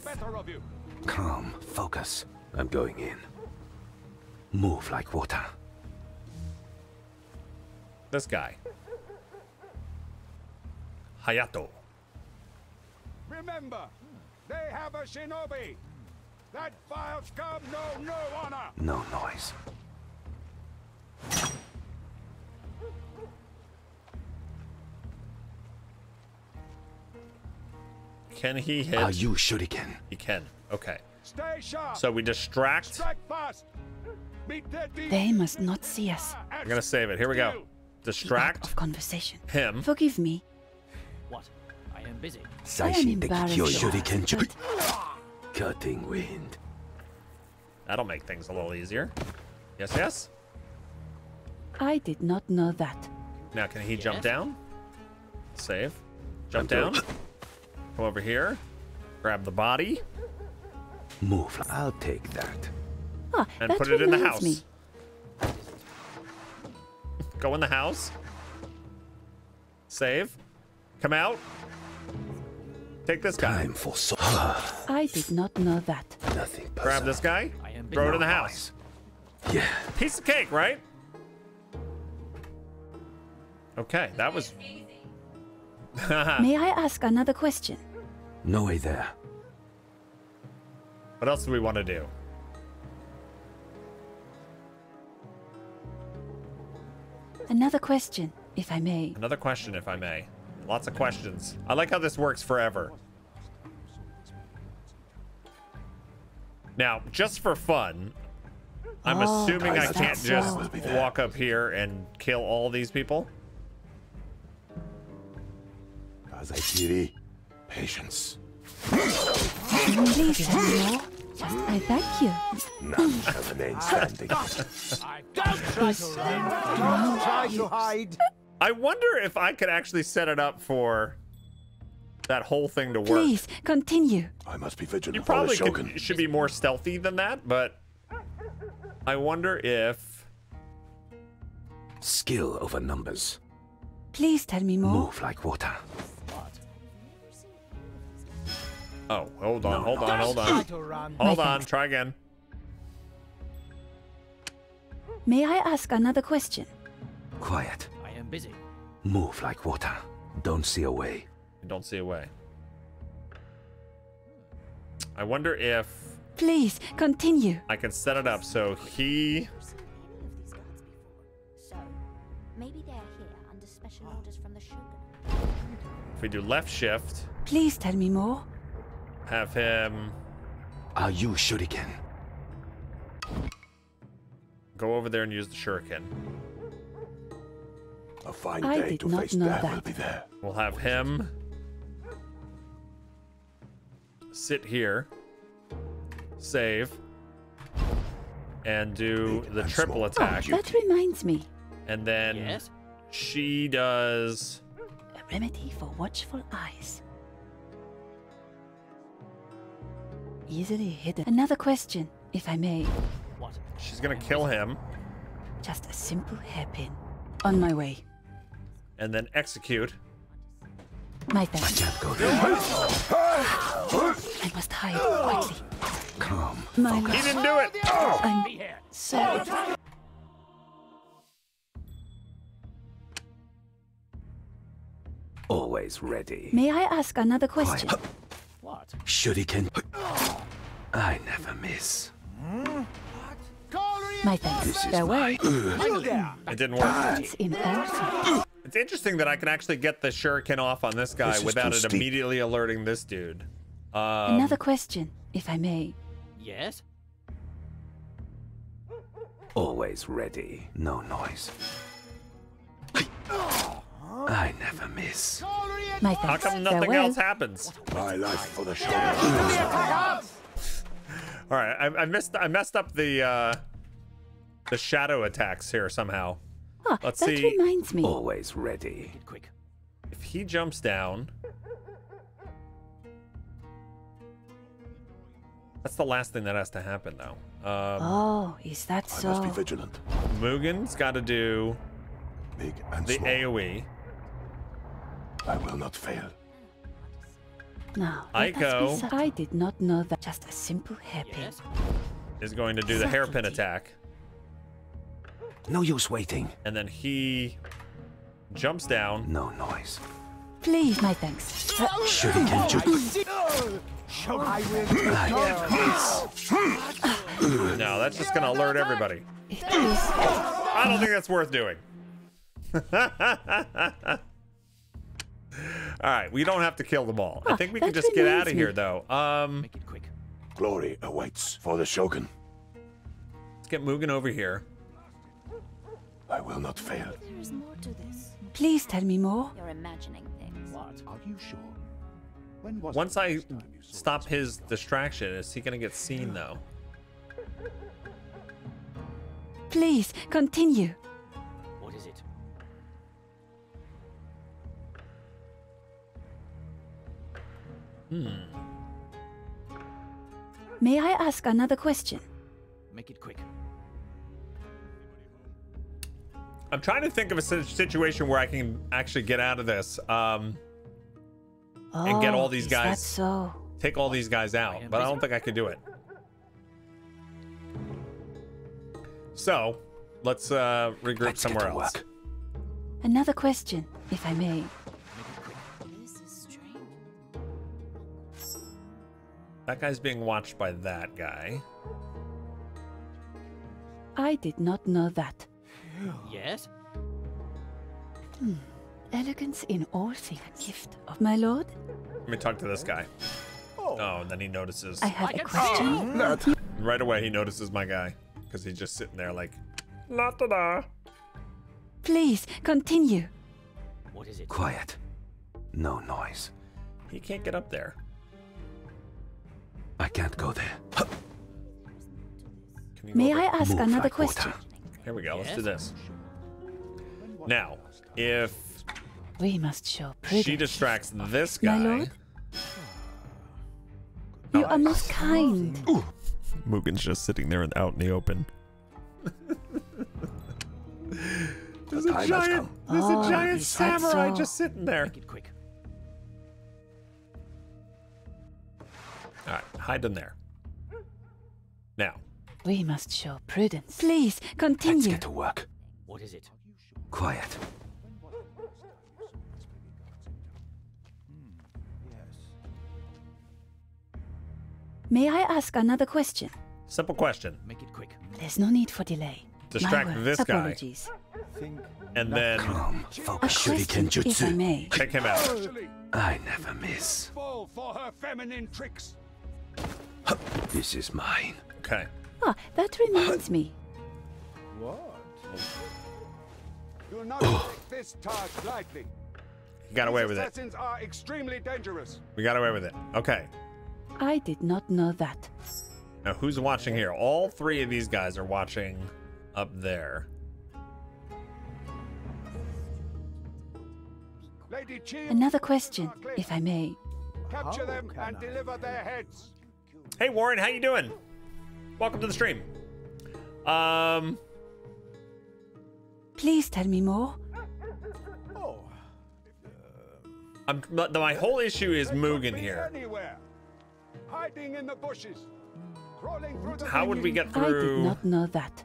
Calm, focus. I'm going in. Move like water. This guy. Hayato. Remember, they have a shinobi. That vile scum know no honor. No noise. Can he hit? Are you shuriken? He can. Okay. Stay sharp. So we distract. Strike fast. They must not see us. I'm gonna save it. Here we go. Distract of conversation. Him. Forgive me. What? I am busy. I am embarrassed, but... Cutting wind. That'll make things a little easier. Yes, yes. I did not know that. Now can he yes. jump down? Save. Jump I'm down. Come over here. Grab the body. Move. I'll take that. Ah, and put it in the house. Me. Go in the house. Save. Come out. Take this guy. Time for so I did not know that. Nothing. Grab this guy. Throw it in the house. Yeah. Piece of cake, right? Okay, that was. May I ask another question? No way there. What else do we want to do? Another question, if I may. Another question, if I may. Lots of questions. I like how this works forever. Now, just for fun, I'm oh, assuming guys, I can't just walk up here and kill all these people. Kazaikiri, patience. I thank you. None have a name standing. Don't try to hide. Don't try to hide. I wonder if I could actually set it up for that whole thing to work. Please continue. I must be vigilant. You probably could, should be more stealthy than that, but I wonder if skill over numbers. Please tell me more. Move like water. Oh, hold on, no, hold no. on, hold on. Hold My on, thanks. Try again. May I ask another question? Quiet. I am busy. Move like water. Don't see a way. Don't see a way. I wonder if... Please, continue. I can set it up so he... If we do left shift... Please tell me more. Have him... Are you shuriken? Go over there and use the shuriken. A fine day to face death will be there. We'll have him... sit here, save, and do the triple attack. Oh, that reminds me. And then yes? she does... A remedy for watchful eyes. Easily hidden. Another question, if I may. What? She's gonna kill him. Just a simple hairpin. On my way. And then execute. My bad. I can't go there. I must hide quietly. Calm. My he didn't do it. Oh. I'm sorry. Always ready. May I ask another question? Quiet. What? Shuriken. I never miss. Mm? My thanks. Farewell. It didn't work. It's, it's interesting that I can actually get the shuriken off on this guy this without it steep. immediately alerting this dude. Um, Another question, if I may. Yes? Always ready. No noise. I never miss. My How come nothing Farewell. else happens? My life for the show. All right, I, I missed. I messed up the uh, the shadow attacks here somehow. Oh, Let's that see. reminds me. Always ready. Quick. If he jumps down, that's the last thing that has to happen, though. Um, oh, is that so? I must be vigilant. Mugen's got to do Big and the small. AoE. I will not fail. No, Aiko. I did not know that. Just a simple hairpin yes. is going to do the hairpin attack. No use waiting. And then he jumps down. No noise. Please, my thanks. Should have captured. No, that's just gonna alert everybody. It is. I don't think that's worth doing. All right, we don't have to kill them all. Oh, I think we can just get out of me. here, though. Um, Make it quick. Glory awaits for the Shogun. Let's get Mugen over here. I will not fail. There is more to this. Please tell me more. You're imagining things. What? Are you sure? When was Once I stop his distraction, is he going to get seen, though? Please continue. What is it? Hmm. May I ask another question? Make it quick. I'm trying to think of a situation where I can actually get out of this um, oh, and get all these guys, so? take all these guys out, but I don't think I could do it. So let's uh, regroup let's somewhere else. Work. Another question, if I may. That guy's being watched by that guy. I did not know that. Yes? Hmm. Elegance in all things, gift of my lord. Let me talk to this guy. Oh, oh and then he notices. I have I a question. Oh, right away, he notices my guy because he's just sitting there like, la da da. Please continue. What is it? Quiet. No noise. He can't get up there. I can't go there. May I ask another question? Here we go. Let's do this. Now, if we must show prudence. She distracts this guy. My lord? No. You are most kind. Ooh. Mugen's just sitting there and out in the open. There's a giant, there's a giant samurai just sitting there. Make it quick. All right, hide in there. Now. We must show prudence. Please continue. Let's get to work. What is it? Quiet. May I ask another question? Simple question. Make it quick. There's no need for delay. Distract this guy. Apologies. And then calm, focus, shuriken jutsu. If I may. Take him out. I never miss. Fall for her feminine tricks. This is mine. Okay. Ah, that reminds me. What? You'll not take this task lightly. You got away with it. Assassins are extremely dangerous. We got away with it. Okay. I did not know that. Now, who's watching here? All three of these guys are watching up there. Another question, if I may. Capture them and deliver their heads. Hey, Warren, how you doing? Welcome to the stream. Um. Please tell me more. Oh. I'm, my whole issue is Mugen here. Hiding in the bushes, crawling through the How would we get through? I did not know that.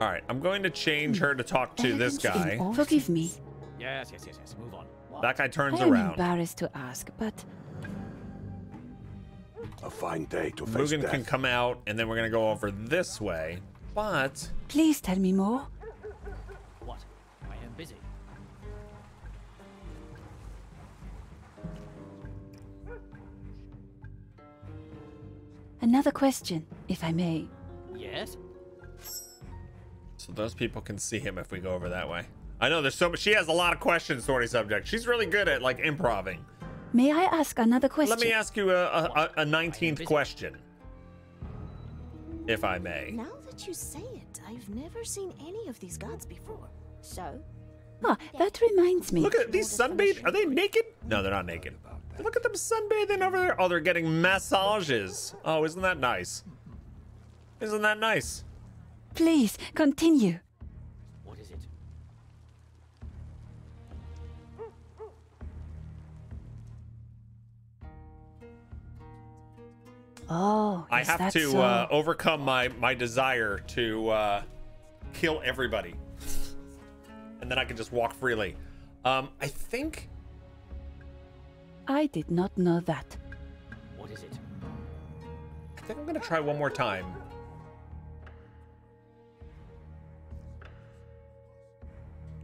All right, I'm going to change her to talk to this guy. Forgive me. Yes, yes, yes, yes. Move on. What? That guy turns I am around. Embarrassed to ask, but a fine day to face Mugen death. Can come out, and then we're gonna go over this way. But please tell me more. What? I am busy. Another question, if I may. Yes. So those people can see him if we go over that way. I know there's so much. She has a lot of questions, Thorny Subject. She's really good at like improvising. May I ask another question? Let me ask you a, a, a nineteenth question, if I may. Now that you say it, I've never seen any of these guards before. So. Ah, that reminds me. Look at these sunbathed. Are they naked? No, they're not naked. Look at them sunbathing over there. Oh, they're getting massages. Oh, isn't that nice? Isn't that nice? Please continue. What is it? Oh, I have to so? uh, overcome my my desire to uh, kill everybody, and then I can just walk freely. Um, I think. I did not know that. What is it? I think I'm gonna try one more time.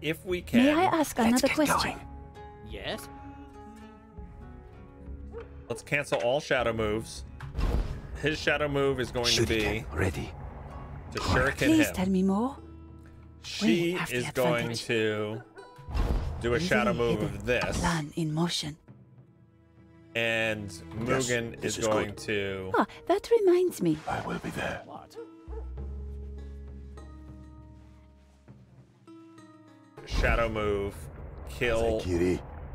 If we can. May I ask Let's another question? Going. Yes. Let's cancel all shadow moves. His shadow move is going shuriken to be ready. To shuriken Please him. tell me more. She is going to do a shadow move of this. Plan in motion. And Mugen yes, is, is going good. to. Ah, that reminds me. I will be there. What? Shadow move, kill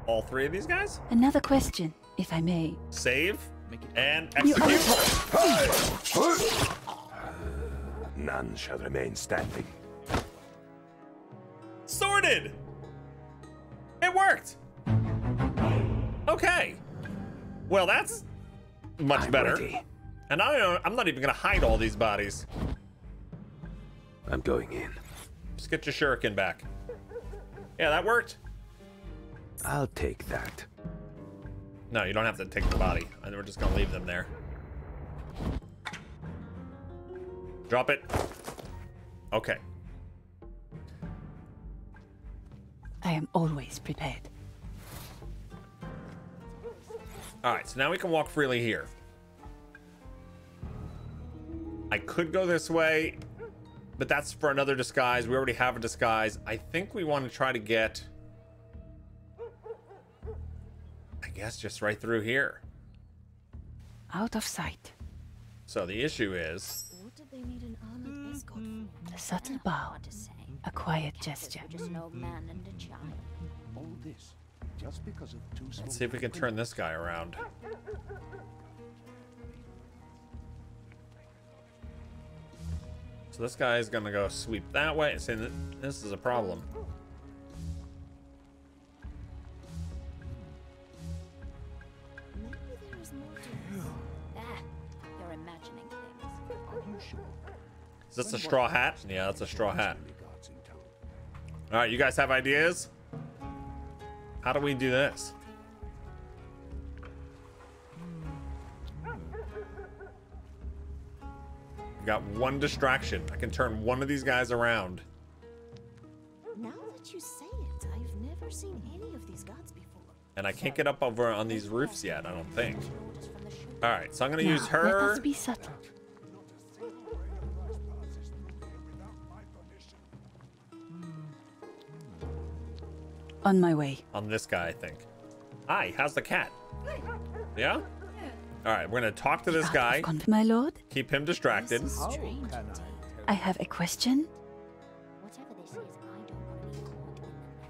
all three of these guys. Another question, if I may. Save and execute. None shall remain standing. Sorted. It worked. Okay. Well, that's much I'm better. Ready. And I don't, I'm not even gonna hide all these bodies. I'm going in. Just get your shuriken back. Yeah, that worked. I'll take that. No, you don't have to take the body. We're just gonna leave them there. Drop it. Okay. I am always prepared. All right, so now we can walk freely here. I could go this way, but that's for another disguise. We already have a disguise. I think we want to try to get, I guess, just right through here. Out of sight. So the issue is... What did they need an honored escort for? A subtle bow, a quiet gesture. Just an old man and a child. All this just because of two. Let's see if we can turn this guy around. So this guy is gonna go sweep that way, and saying that this is a problem. Maybe there is more to this. Ah, you're imagining things. Are you sure? Is this a straw hat? Yeah, that's a straw hat. All right, you guys have ideas? How do we do this? I've got one distraction. I can turn one of these guys around. Now that you say it, I've never seen any of these gods before. And I can't get up over on these roofs yet, I don't think. All right, so I'm gonna now, use her. Let us be subtle. On my way. On this guy, I think. Hi, how's the cat? Yeah? All right, we're gonna talk to this guy. My lord? Keep him distracted. I have a question.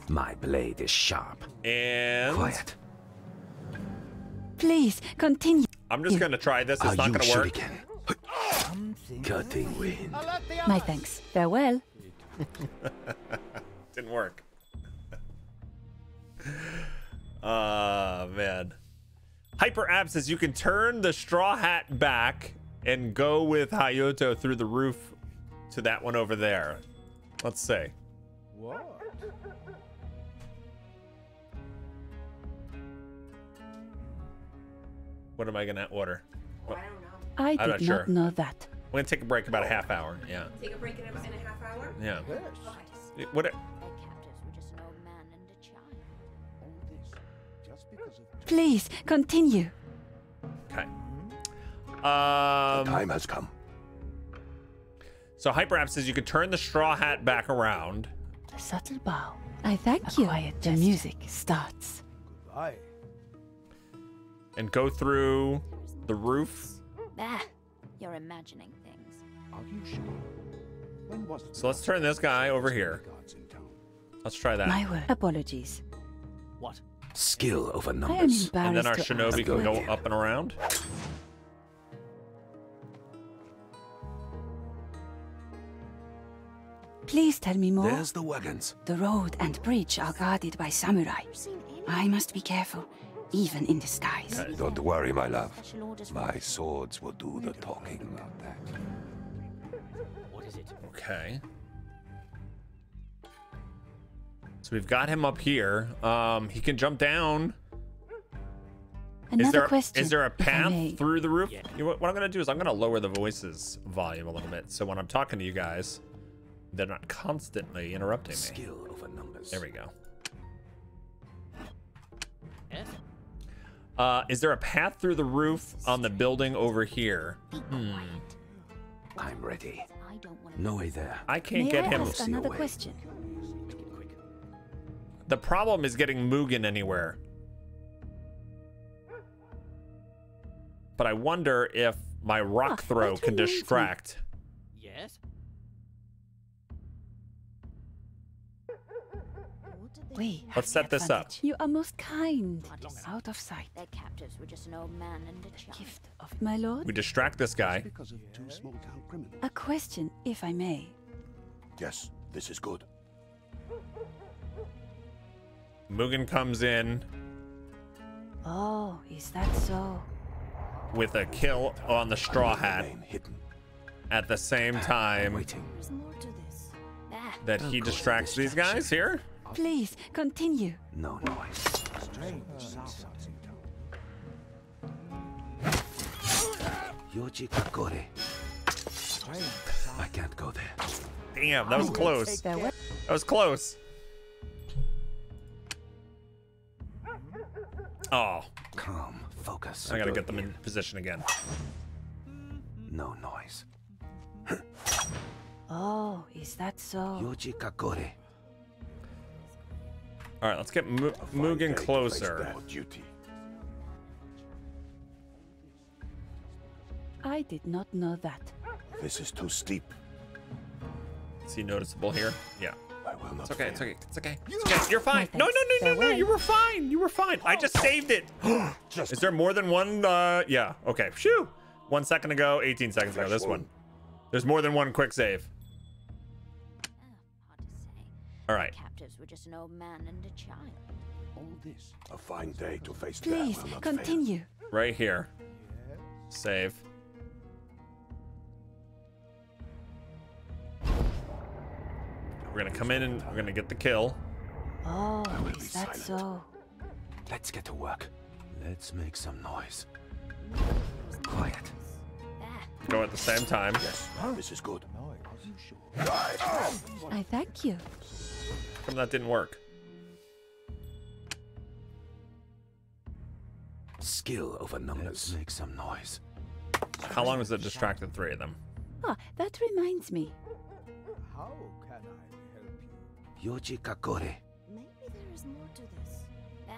My blade is sharp. And... Quiet. Please, continue. I'm just gonna try this. It's not gonna work. Cutting wind. My thanks. Farewell. Didn't work. Ah, uh, man. Hyper App says you can turn the straw hat back and go with Hayato through the roof to that one over there. Let's say. What? What am I gonna order? Well, I don't know. I did not, sure. not know that. We're gonna take a break about a half hour. Yeah. Take a break in a, in a half hour. Yeah. Yes. What? A, Please continue. Okay. Um, the time has come. So HyperApp says you could turn the straw hat back around. A subtle bow. I thank a you. Quiet the music starts. Goodbye. And go through the roof. Ah, you're imagining things. Are you sure? When was so let's turn this guy over here. Let's try that. My word. Apologies. What? Skill over numbers. And then our shinobi can go up and around. Please tell me more. There's the wagons. The road and bridge are guarded by samurai. I must be careful, even in disguise. Okay. Don't worry, my love. My swords will do the talking about that. What is it? Okay. So we've got him up here. Um, he can jump down. Another is there, question. Is there a path through the roof? Yeah. You know, what I'm going to do is I'm going to lower the voices volume a little bit. So when I'm talking to you guys, they're not constantly interrupting me. Skill over numbers. There we go. Uh, is there a path through the roof on the building over here? Hmm. I'm ready. No way there. I can't May get I him. Ask another question. The problem is getting Mugen anywhere. But I wonder if my rock throw can distract. Yes. Let's set this up. You are most kind. Out of sight. Their captives were just an old man and a child. Gift of my lord. We distract this guy. A question, if I may. Yes, this is good. Mugen comes in. Oh, is that so? With a kill on the straw hat. At the same time that he distracts these guys here. Please continue. No noise. I can't go there. Damn, that was close. That was close. Oh. Calm, focus. I gotta get them in position again. No noise. Oh, is that so? Yoji Kakore. All right, let's get Mu Mugen closer. I did not know that. This is too steep. See noticeable here? Yeah. I will not. It's okay. It's okay. It's okay. It's okay. You're fine. No, no, no, no, no. You were fine. You were fine. I just saved it. Is there more than one? Uh, yeah. Okay. Phew. One second ago. eighteen seconds ago. This one. There's more than one quick save. All right. Captives were just an old man and a child. All this. A fine day to face death. Please continue. Fail. Right here. Save. We're gonna come in and we're gonna get the kill. Oh, is that so? Let's get to work. Let's make some noise. Quiet. Go at the same time. Yes, this is good. I thank you. How come that didn't work? Skill over numbers. Let's make some noise. How long was it distracted three of them? Ah, oh, that reminds me. How can I? Yoji Kakore. Maybe there is more to this. Ah,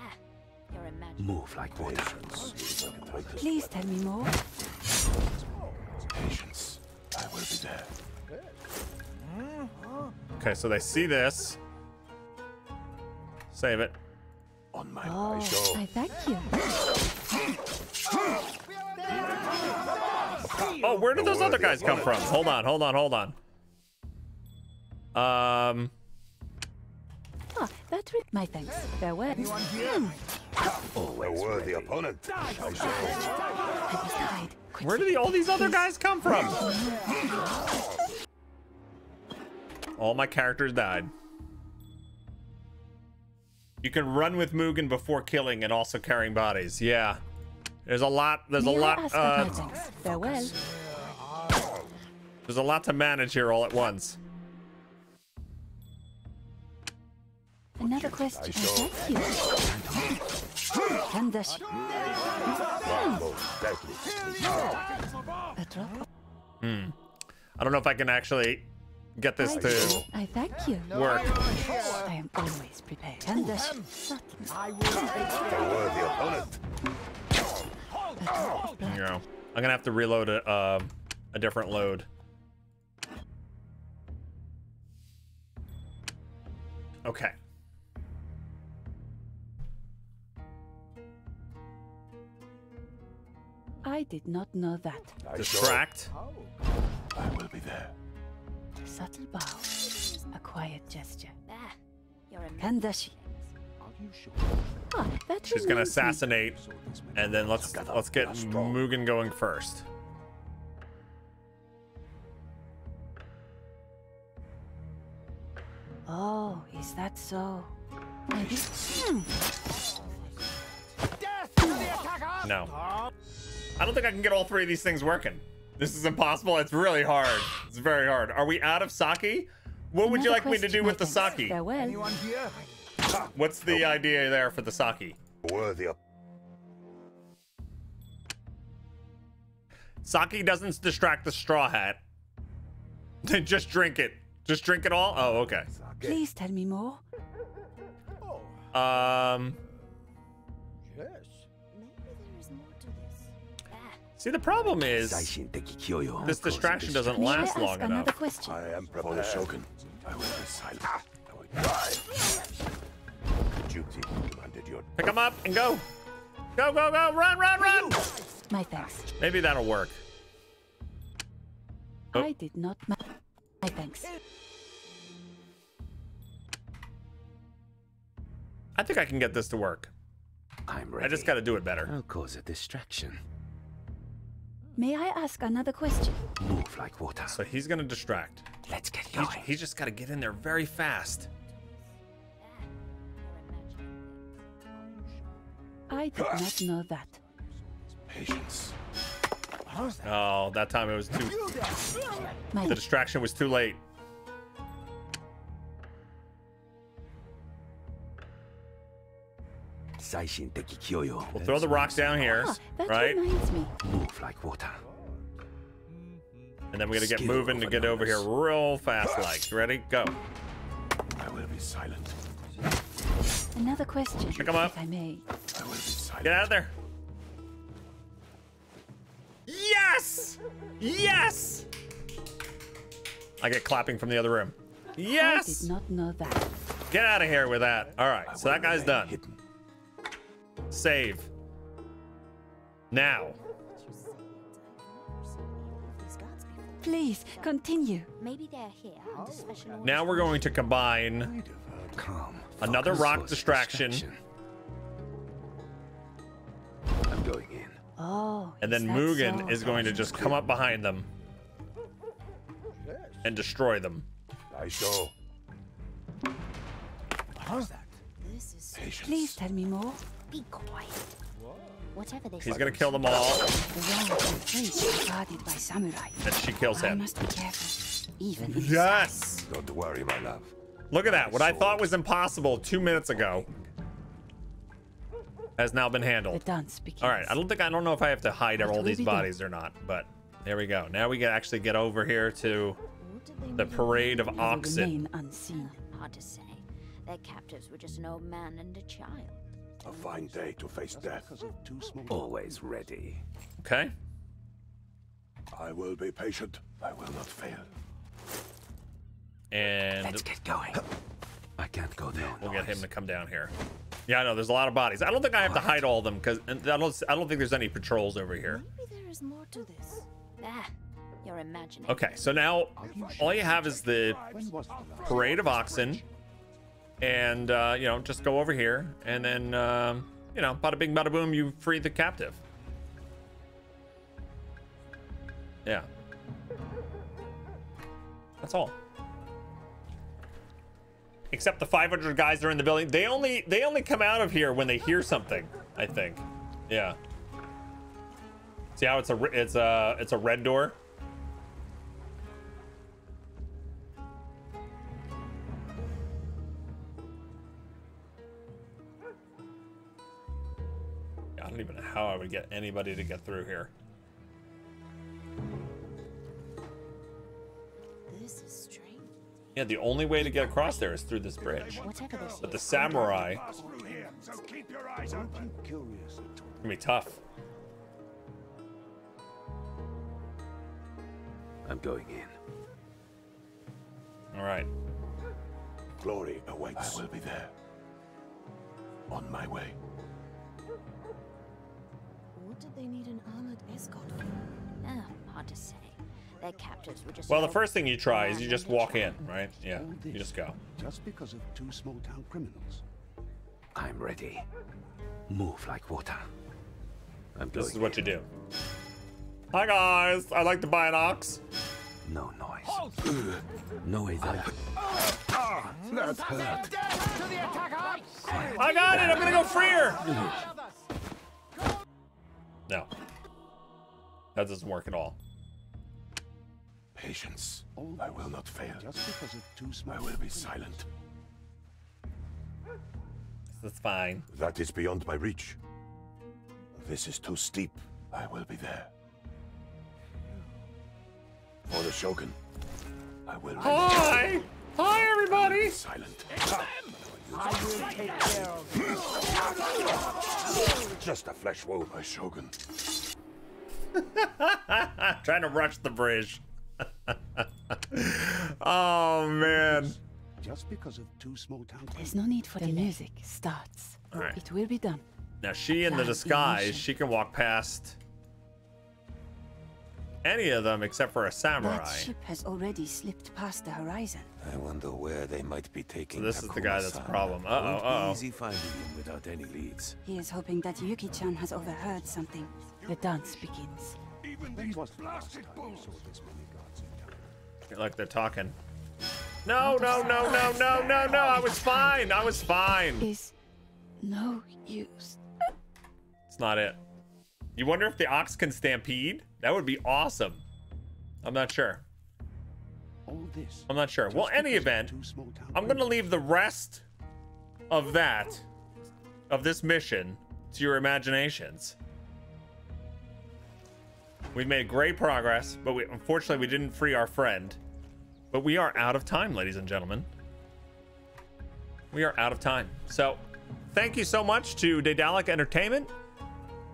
your imagination. Move like water. Please tell me more. Patience. I will be there. Okay, so they see this. Save it. On my oh, show. I thank you. Oh, where did those other guys come from? Hold on, hold on, hold on. Um. Ah, that ripped my thanks. Farewell. Mm. Oh, a worthy opponent. Where did all these other guys come from? All my characters died. You can run with Mugen before killing and also carrying bodies. Yeah. There's a lot. There's a lot. Uh, Farewell. There's a lot to manage here all at once. Another question. Thank you. Hmm. I don't know if I can actually get this to I thank you. Work. I am always prepared. You know, I'm gonna have to reload a uh, a different load. Okay. I did not know that. Distract. I will be there. Subtle bow. A quiet gesture. Kandashi. Oh, she's gonna assassinate, and then let's let's get Mugen going first. Oh, is that so? No. I don't think I can get all three of these things working. This is impossible. It's really hard. It's very hard. Are we out of sake? What would Another you like me to do with the sake? What's the idea there for the sake? Worthy up. Sake doesn't distract the straw hat. Just drink it. Just drink it all? Oh, okay. Please tell me more. Um... See, the problem is this distraction doesn't last long enough. Question? I am prepared. For the Shogun. I will be silent. I will die. Duty demanded your... Pick him up and go. Go, go, go. Run, run, run. My thanks. Maybe that'll work. Oh. I did not... My thanks. I think I can get this to work. I'm ready. I just got to do it better. I'll cause a distraction. May I ask another question? Move like water. So he's gonna distract. Let's get going. He's, he's just gotta get in there very fast. I did not know that. Patience. Oh, that time it was too... My the distraction was too late. We'll throw the rocks down here, oh, that right? Reminds me. Move like water. And then we gotta get Skill moving to get numbers. over here real fast. Like, ready? Go. I will be silent. Another question. Pick him up. I may. I will be silent. Get out of there. Yes! Yes! I get clapping from the other room. Yes! I did not know that. Get out of here with that. All right, so that guy's done. Hidden. Save. Now. Please continue. Maybe they're here. Oh. Now we're going to combine Calm. another rock distraction. distraction. I'm going in. Oh. And then Mugen so? is going to just come up behind them and destroy them. I show. What was that? This is Patience. Please tell me more. Be quiet. Whatever they He's gonna kill them all. Guarded by samurai. And she kills him. I must be careful, even yes. Don't worry, my love. Look at that. What I thought was impossible two minutes ago has now been handled. The dance begins. All right. I don't think I don't know if I have to hide what all these bodies do? or not, but there we go. Now we can actually get over here to the parade of oxen. Hard to say. Their captives were just an old man and a child. A fine day to face death. Always ready. Okay. I will be patient. I will not fail. And let's get going. I can't go there. We'll get him to come down here. Yeah, I know. There's a lot of bodies. I don't think I have to hide all of them because I don't. I don't think there's any patrols over here. Maybe there is more to this. Ah, you're imagining. Okay, so now all you have is the parade of oxen. And, uh, you know, just go over here and then, um, you know, bada bing, bada boom, you free the captive. Yeah. That's all. Except the five hundred guys that are in the building. They only, they only come out of here when they hear something, I think. Yeah. See how it's a, it's a, it's a red door? I don't even know how I would get anybody to get through here. This is strange. Yeah, the only way to get across there is through this bridge. But the samurai is gonna be tough. I'm going in. All right. Glory awaits. I will be there. On my way. Did they need an armored escort? Oh, hard to say. Their captives were just well, the first thing you try is you just walk in, right? Yeah, you just go. Just because of two small town criminals. I'm ready. Move like water. I'm this is what you do. Hi guys, I'd like to buy an ox. No noise. No way there. That hurt. I got it. I'm gonna go free her. No, that doesn't work at all. Patience. I will not fail. Just because of two small I will be silent. That's fine. That is beyond my reach. This is too steep. I will be there. For the Shogun, I will. Hi! Hi, everybody! Silent. I will take care of just a flesh wound, my Shogun. Trying to rush the bridge. Oh man. Just because of two small towns. There's no need for the music starts. All right. It will be done. Now she in the disguise, she can walk past any of them except for a samurai. That ship has already slipped past the horizon. I wonder where they might be taking. So this Takuma is the guy that's the problem. Uh oh, uh oh. Easy finding him without any leads. He is hoping that Yuki-chan has overheard something. The dance begins. Even these blasted bulls. Like they're talking. No, no, no, no, no, no, no! I was fine. I was fine. Is no use. It's not it. You wonder if the ox can stampede? That would be awesome. I'm not sure. All this. I'm not sure. Well, any event, I'm going to leave the rest of that of this mission to your imaginations. We've made great progress, but we unfortunately we didn't free our friend. But we are out of time, ladies and gentlemen. We are out of time. So thank you so much to Daedalic Entertainment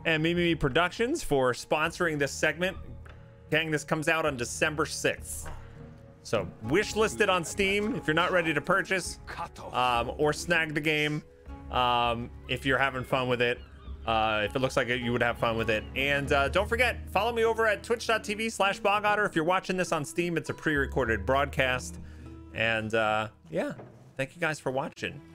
and Mimimi Productions for sponsoring this segment. Gang, this comes out on December sixth. So wish listed on Steam if you're not ready to purchase, um, or snag the game um, if you're having fun with it. Uh, if it looks like it, you would have fun with it. And uh, don't forget, follow me over at twitch dot t v slash bog otter. If you're watching this on Steam, it's a pre-recorded broadcast. And uh, yeah, thank you guys for watching.